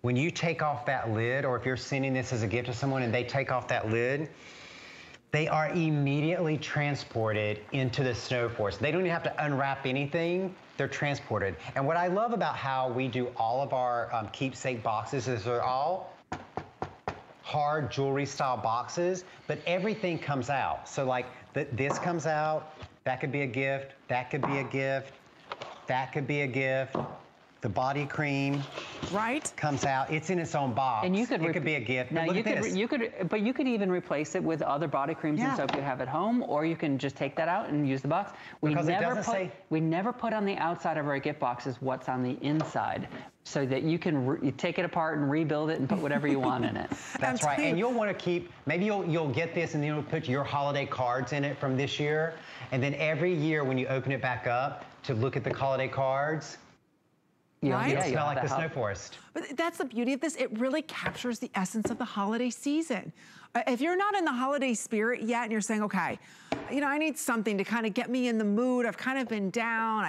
when you take off that lid, or if you're sending this as a gift to someone and they take off that lid, they are immediately transported into the Snow Forest. They don't even have to unwrap anything. They're transported. And what I love about how we do all of our keepsake boxes is they're all hard jewelry style boxes, but everything comes out. So like this comes out, that could be a gift, that could be a gift, that could be a gift. The body cream, right, comes out. It's in its own box. And you could, it could be a gift. Now look, you could even replace it with other body creams and soap you have at home, or you can just take that out and use the box. We never put on the outside of our gift boxes what's on the inside, so that you can take it apart and rebuild it and put whatever you want in it. That's right. And you'll want to keep, maybe you'll get this and then you'll put your holiday cards in it from this year, and then every year when you open it back up to look at the holiday cards, You smell like the Snow Forest. But that's the beauty of this. It really captures the essence of the holiday season. If you're not in the holiday spirit yet and you're saying, okay, you know, I need something to kind of get me in the mood. I've kind of been down,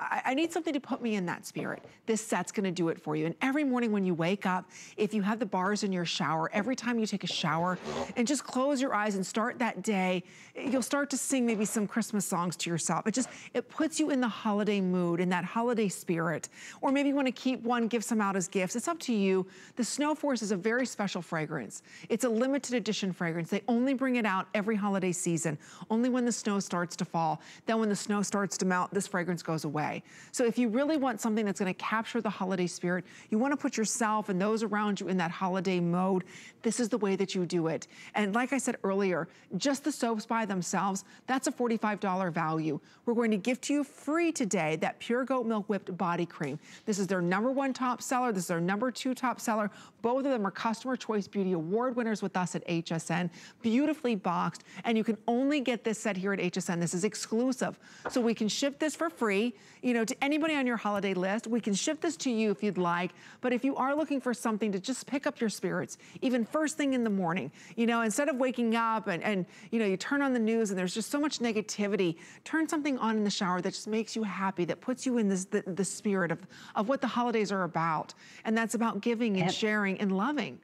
I need something to put me in that spirit. This set's gonna do it for you. And every morning when you wake up, if you have the bars in your shower, every time you take a shower and just close your eyes and start that day, you'll start to sing maybe some Christmas songs to yourself. It puts you in the holiday mood, in that holiday spirit. Or maybe you wanna keep one, give some out as gifts. It's up to you. The Snow Forest is a very special fragrance. It's a limited edition fragrance. They only bring it out every holiday season, only when the snow starts to fall. Then when the snow starts to melt, this fragrance goes away. So if you really want something that's going to capture the holiday spirit, you want to put yourself and those around you in that holiday mode, this is the way that you do it. And like I said earlier, just the soaps by themselves, that's a $45 value. We're going to give to you free today that Pure Goat Milk Whipped Body Cream. This is their #1 top seller. This is their #2 top seller. Both of them are Customer Choice Beauty Award winners with us at HSN. Beautifully boxed. And you can only get this set here at HSN. This is exclusive. So we can ship this for free, you know, to anybody on your holiday list. We can ship this to you if you'd like, but if you are looking for something to just pick up your spirits, even first thing in the morning, you know, instead of waking up and you know, you turn on the news and there's just so much negativity, turn something on in the shower that just makes you happy, that puts you in this, the spirit of what the holidays are about. And that's about giving and sharing and loving.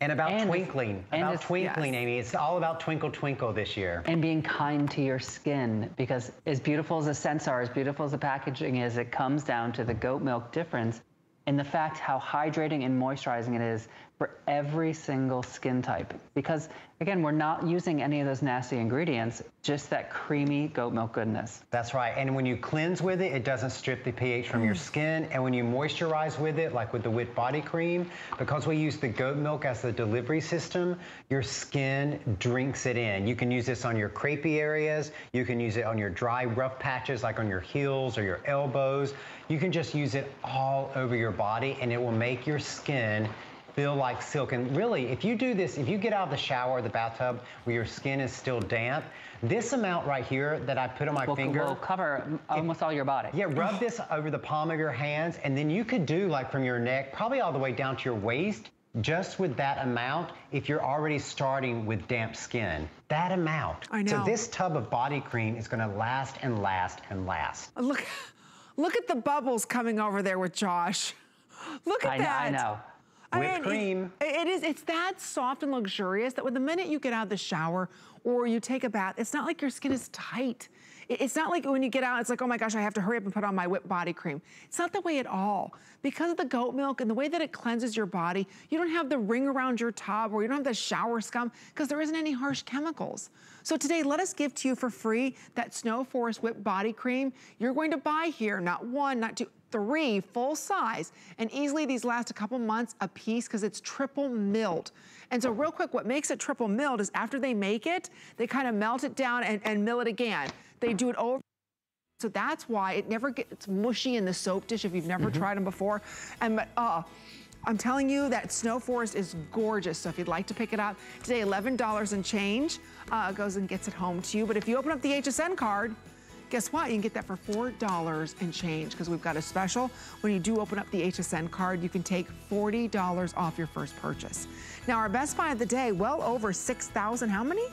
And about twinkling, Amy. It's all about Twinkle Twinkle this year. And being kind to your skin, because as beautiful as the scents are, as beautiful as the packaging is, it comes down to the goat milk difference and the fact how hydrating and moisturizing it is for every single skin type. Because, again, we're not using any of those nasty ingredients, just that creamy goat milk goodness. That's right. And when you cleanse with it, it doesn't strip the pH from your skin. And when you moisturize with it, like with the Whipped Body Cream, because we use the goat milk as the delivery system, your skin drinks it in. You can use this on your crepey areas. You can use it on your dry, rough patches, like on your heels or your elbows. You can just use it all over your body, and it will make your skin feel like silk. And really, if you do this, if you get out of the shower or the bathtub where your skin is still damp, this amount right here that I put on my finger will cover almost all your body. Yeah, rub this over the palm of your hands, and then you could do like from your neck, probably all the way down to your waist, just with that amount, if you're already starting with damp skin. That amount. I know. So this tub of body cream is gonna last and last and last. Look at the bubbles coming over there with Josh. Look at that. I know. Whipped cream. It's that soft and luxurious that when the minute you get out of the shower or you take a bath, it's not like your skin is tight. It's not like when you get out, it's like, oh my gosh, I have to hurry up and put on my whipped body cream. It's not that way at all. Because of the goat milk and the way that it cleanses your body, you don't have the ring around your tub, or you don't have the shower scum, because there isn't any harsh chemicals. So today, let us give to you for free that Snow Forest Whipped Body Cream. You're going to buy here, not one, not two, three full size, and easily these last a couple months a piece because it's triple milled. And so real quick, what makes it triple milled is after they make it, they kind of melt it down and mill it again. They do it over. So that's why it never gets mushy in the soap dish if you've never tried them before. And I'm telling you that Snow Forest is gorgeous. So if you'd like to pick it up today, $11 and change goes and gets it home to you. But if you open up the HSN card, guess what? You can get that for $4 and change, because we've got a special. When you do open up the HSN card, you can take $40 off your first purchase. Now, our best buy of the day, well over 6,000. How many?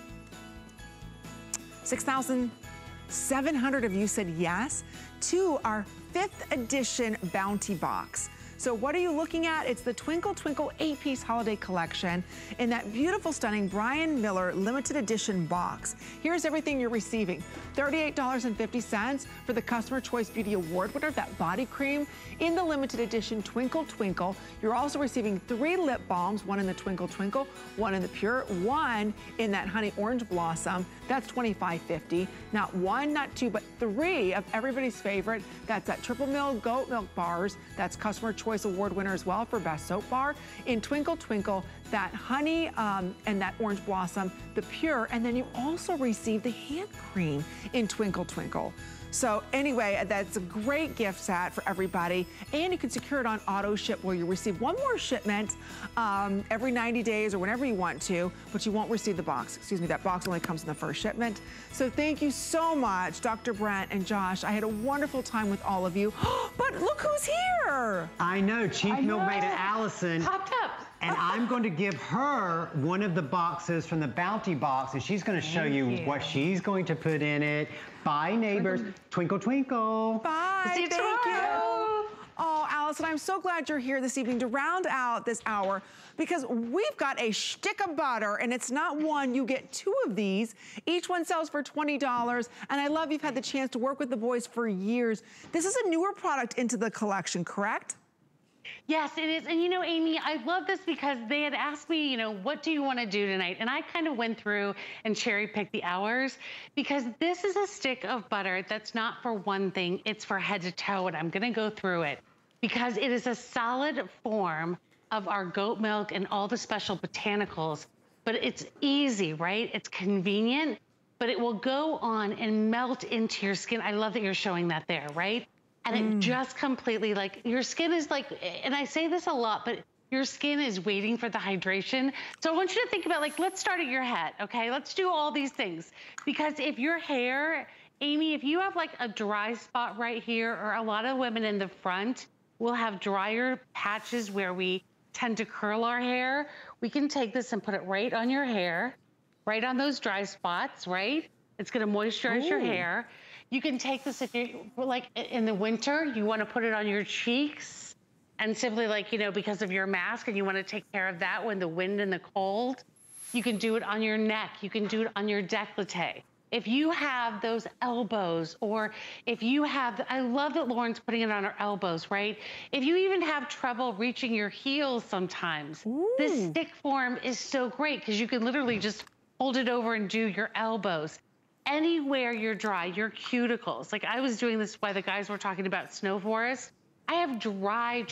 6,700 of you said yes to our 5th edition bounty box. So what are you looking at? It's the Twinkle Twinkle 8-piece holiday collection in that beautiful, stunning Brian Miller limited edition box. Here's everything you're receiving. $38.50 for the Customer Choice Beauty Award winner, that body cream in the limited edition Twinkle Twinkle. You're also receiving 3 lip balms, one in the Twinkle Twinkle, one in the Pure, one in that Honey Orange Blossom. That's $25.50. Not one, not two, but 3 of everybody's favorite. That's that triple milled goat milk bars. That's Customer Choice Award winner as well for Best Soap Bar. In Twinkle Twinkle, that honey and that orange blossom, the Pure, and then you also receive the hand cream in Twinkle Twinkle. So anyway, that's a great gift set for everybody. And you can secure it on auto ship where you receive one more shipment every 90 days or whenever you want to, but you won't receive the box. Excuse me, that box only comes in the first shipment. So thank you so much, Dr. Brent and Josh. I had a wonderful time with all of you. But look who's here. I know, Chief Milkmaid Allison. Popped up. And I'm going to give her one of the boxes from the Bounty Box, and she's going to show you what she's going to put in it. Bye, neighbors. Twinkle, twinkle. Bye. We'll see you tomorrow. Oh, Allison, I'm so glad you're here this evening to round out this hour, because we've got a shtick of butter, and it's not one. You get 2 of these. Each one sells for $20, and I love you've had the chance to work with the boys for years. This is a newer product into the collection, correct? Yes, it is. And you know, Amy, I love this because they had asked me, you know, what do you want to do tonight? And I kind of went through and cherry picked the hours, because this is a stick of butter that's not for one thing. It's for head to toe. And I'm going to go through it because it is a solid form of our goat milk and all the special botanicals. But it's easy, right? It's convenient, but it will go on and melt into your skin. I love that you're showing that there, right? And it just completely, like, your skin is like, and I say this a lot, but your skin is waiting for the hydration. So I want you to think about, like, let's start at your head, okay? Let's do all these things. Because if your hair, Amy, if you have like a dry spot right here, or a lot of women in the front will have drier patches where we tend to curl our hair, we can take this and put it right on your hair, right on those dry spots, right? It's gonna moisturize your hair. You can take this if you, like in the winter, you wanna put it on your cheeks and simply, like, you know, because of your mask and you wanna take care of that when the wind and the cold. You can do it on your neck. You can do it on your décolleté. If you have those elbows, or if you have, I love that Lauren's putting it on her elbows, right? If you even have trouble reaching your heels sometimes, this stick form is so great because you can literally just hold it over and do your elbows. Anywhere you're dry, your cuticles. Like, I was doing this while the guys were talking about Snow Forest. I have dry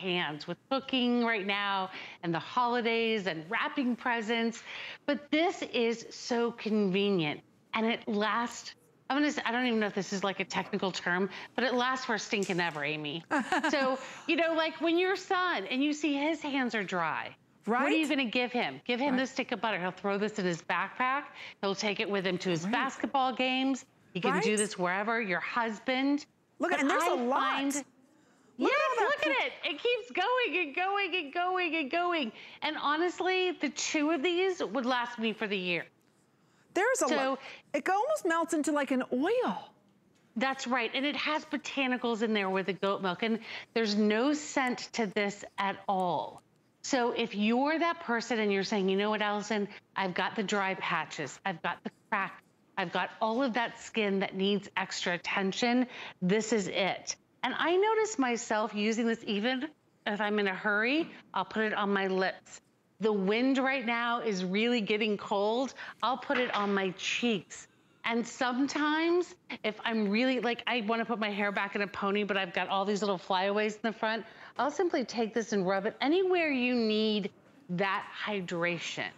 hands with cooking right now and the holidays and wrapping presents. But this is so convenient. And it lasts, I'm gonna say, I don't even know if this is like a technical term, but it lasts for stinking ever, Amy. So, you know, like when your son and you see his hands are dry, right? What are you gonna give him? Give him this stick of butter. He'll throw this in his backpack. He'll take it with him to his basketball games. He can do this wherever, your husband. Look at it, and there's a lot. Yes, look at it. It keeps going and going and going and going. And honestly, the 2 of these would last me for the year. There's a lot. It almost melts into like an oil. That's right, and it has botanicals in there with the goat milk, and there's no scent to this at all. So if you're that person and you're saying, you know what, Allison, I've got the dry patches, I've got the crack, I've got all of that skin that needs extra attention, this is it. And I notice myself using this even if I'm in a hurry, I'll put it on my lips. The wind right now is really getting cold, I'll put it on my cheeks. And sometimes if I'm really, like, I wanna put my hair back in a pony, but I've got all these little flyaways in the front, I'll simply take this and rub it anywhere you need that hydration.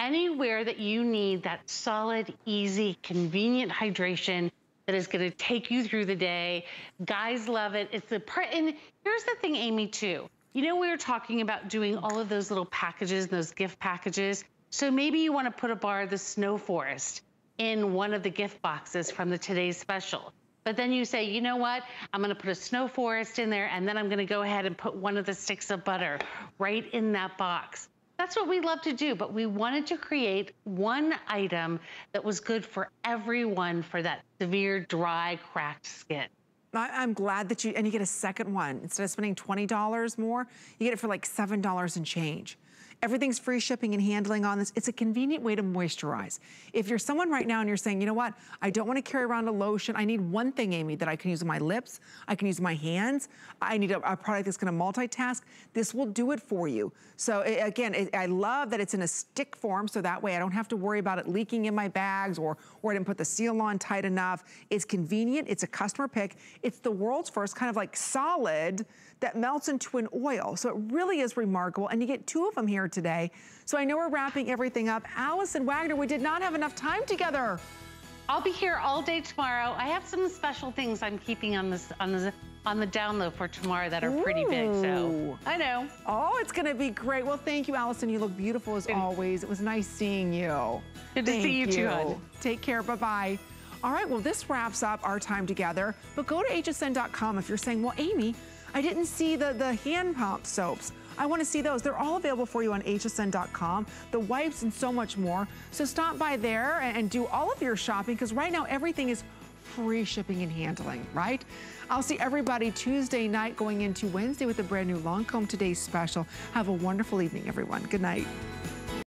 Anywhere that you need that solid, easy, convenient hydration that is gonna take you through the day. Guys love it. It's the part, and here's the thing, Amy, too. You know, we were talking about doing all of those little packages, those gift packages. So maybe you wanna put a bar of the Snow Forest in one of the gift boxes from the Today's Special. But then you say, you know what? I'm gonna put a Snow Forest in there, and then I'm gonna go ahead and put one of the sticks of butter right in that box. That's what we love to do, but we wanted to create one item that was good for everyone for that severe, dry, cracked skin. I'm glad that you, and you get a second one. Instead of spending $20 more, you get it for like $7 and change. Everything's free shipping and handling on this. It's a convenient way to moisturize. If you're someone right now and you're saying, you know what, I don't want to carry around a lotion. I need one thing, Amy, that I can use on my lips. I can use my hands. I need a product that's going to multitask. This will do it for you. So I love that it's in a stick form. So that way I don't have to worry about it leaking in my bags or I didn't put the seal on tight enough. It's convenient. It's a customer pick. It's the world's first kind of like solid that melts into an oil. So it really is remarkable. And you get two of them here today. So I know we're wrapping everything up. Allison Wagner, we did not have enough time together. I'll be here all day tomorrow. I have some special things I'm keeping on the down low for tomorrow that are pretty big, so I know. Oh, it's gonna be great. Well, thank you, Allison. You look beautiful as always. It was nice seeing you. Good to see you too, hon. Take care, bye-bye. All right, well, this wraps up our time together, but go to hsn.com if you're saying, well, Amy, I didn't see the hand pump soaps. I want to see those. They're all available for you on hsn.com, the wipes and so much more. So stop by there and do all of your shopping, because right now everything is free shipping and handling, right? I'll see everybody Tuesday night going into Wednesday with a brand new Lancôme Today special. Have a wonderful evening, everyone. Good night.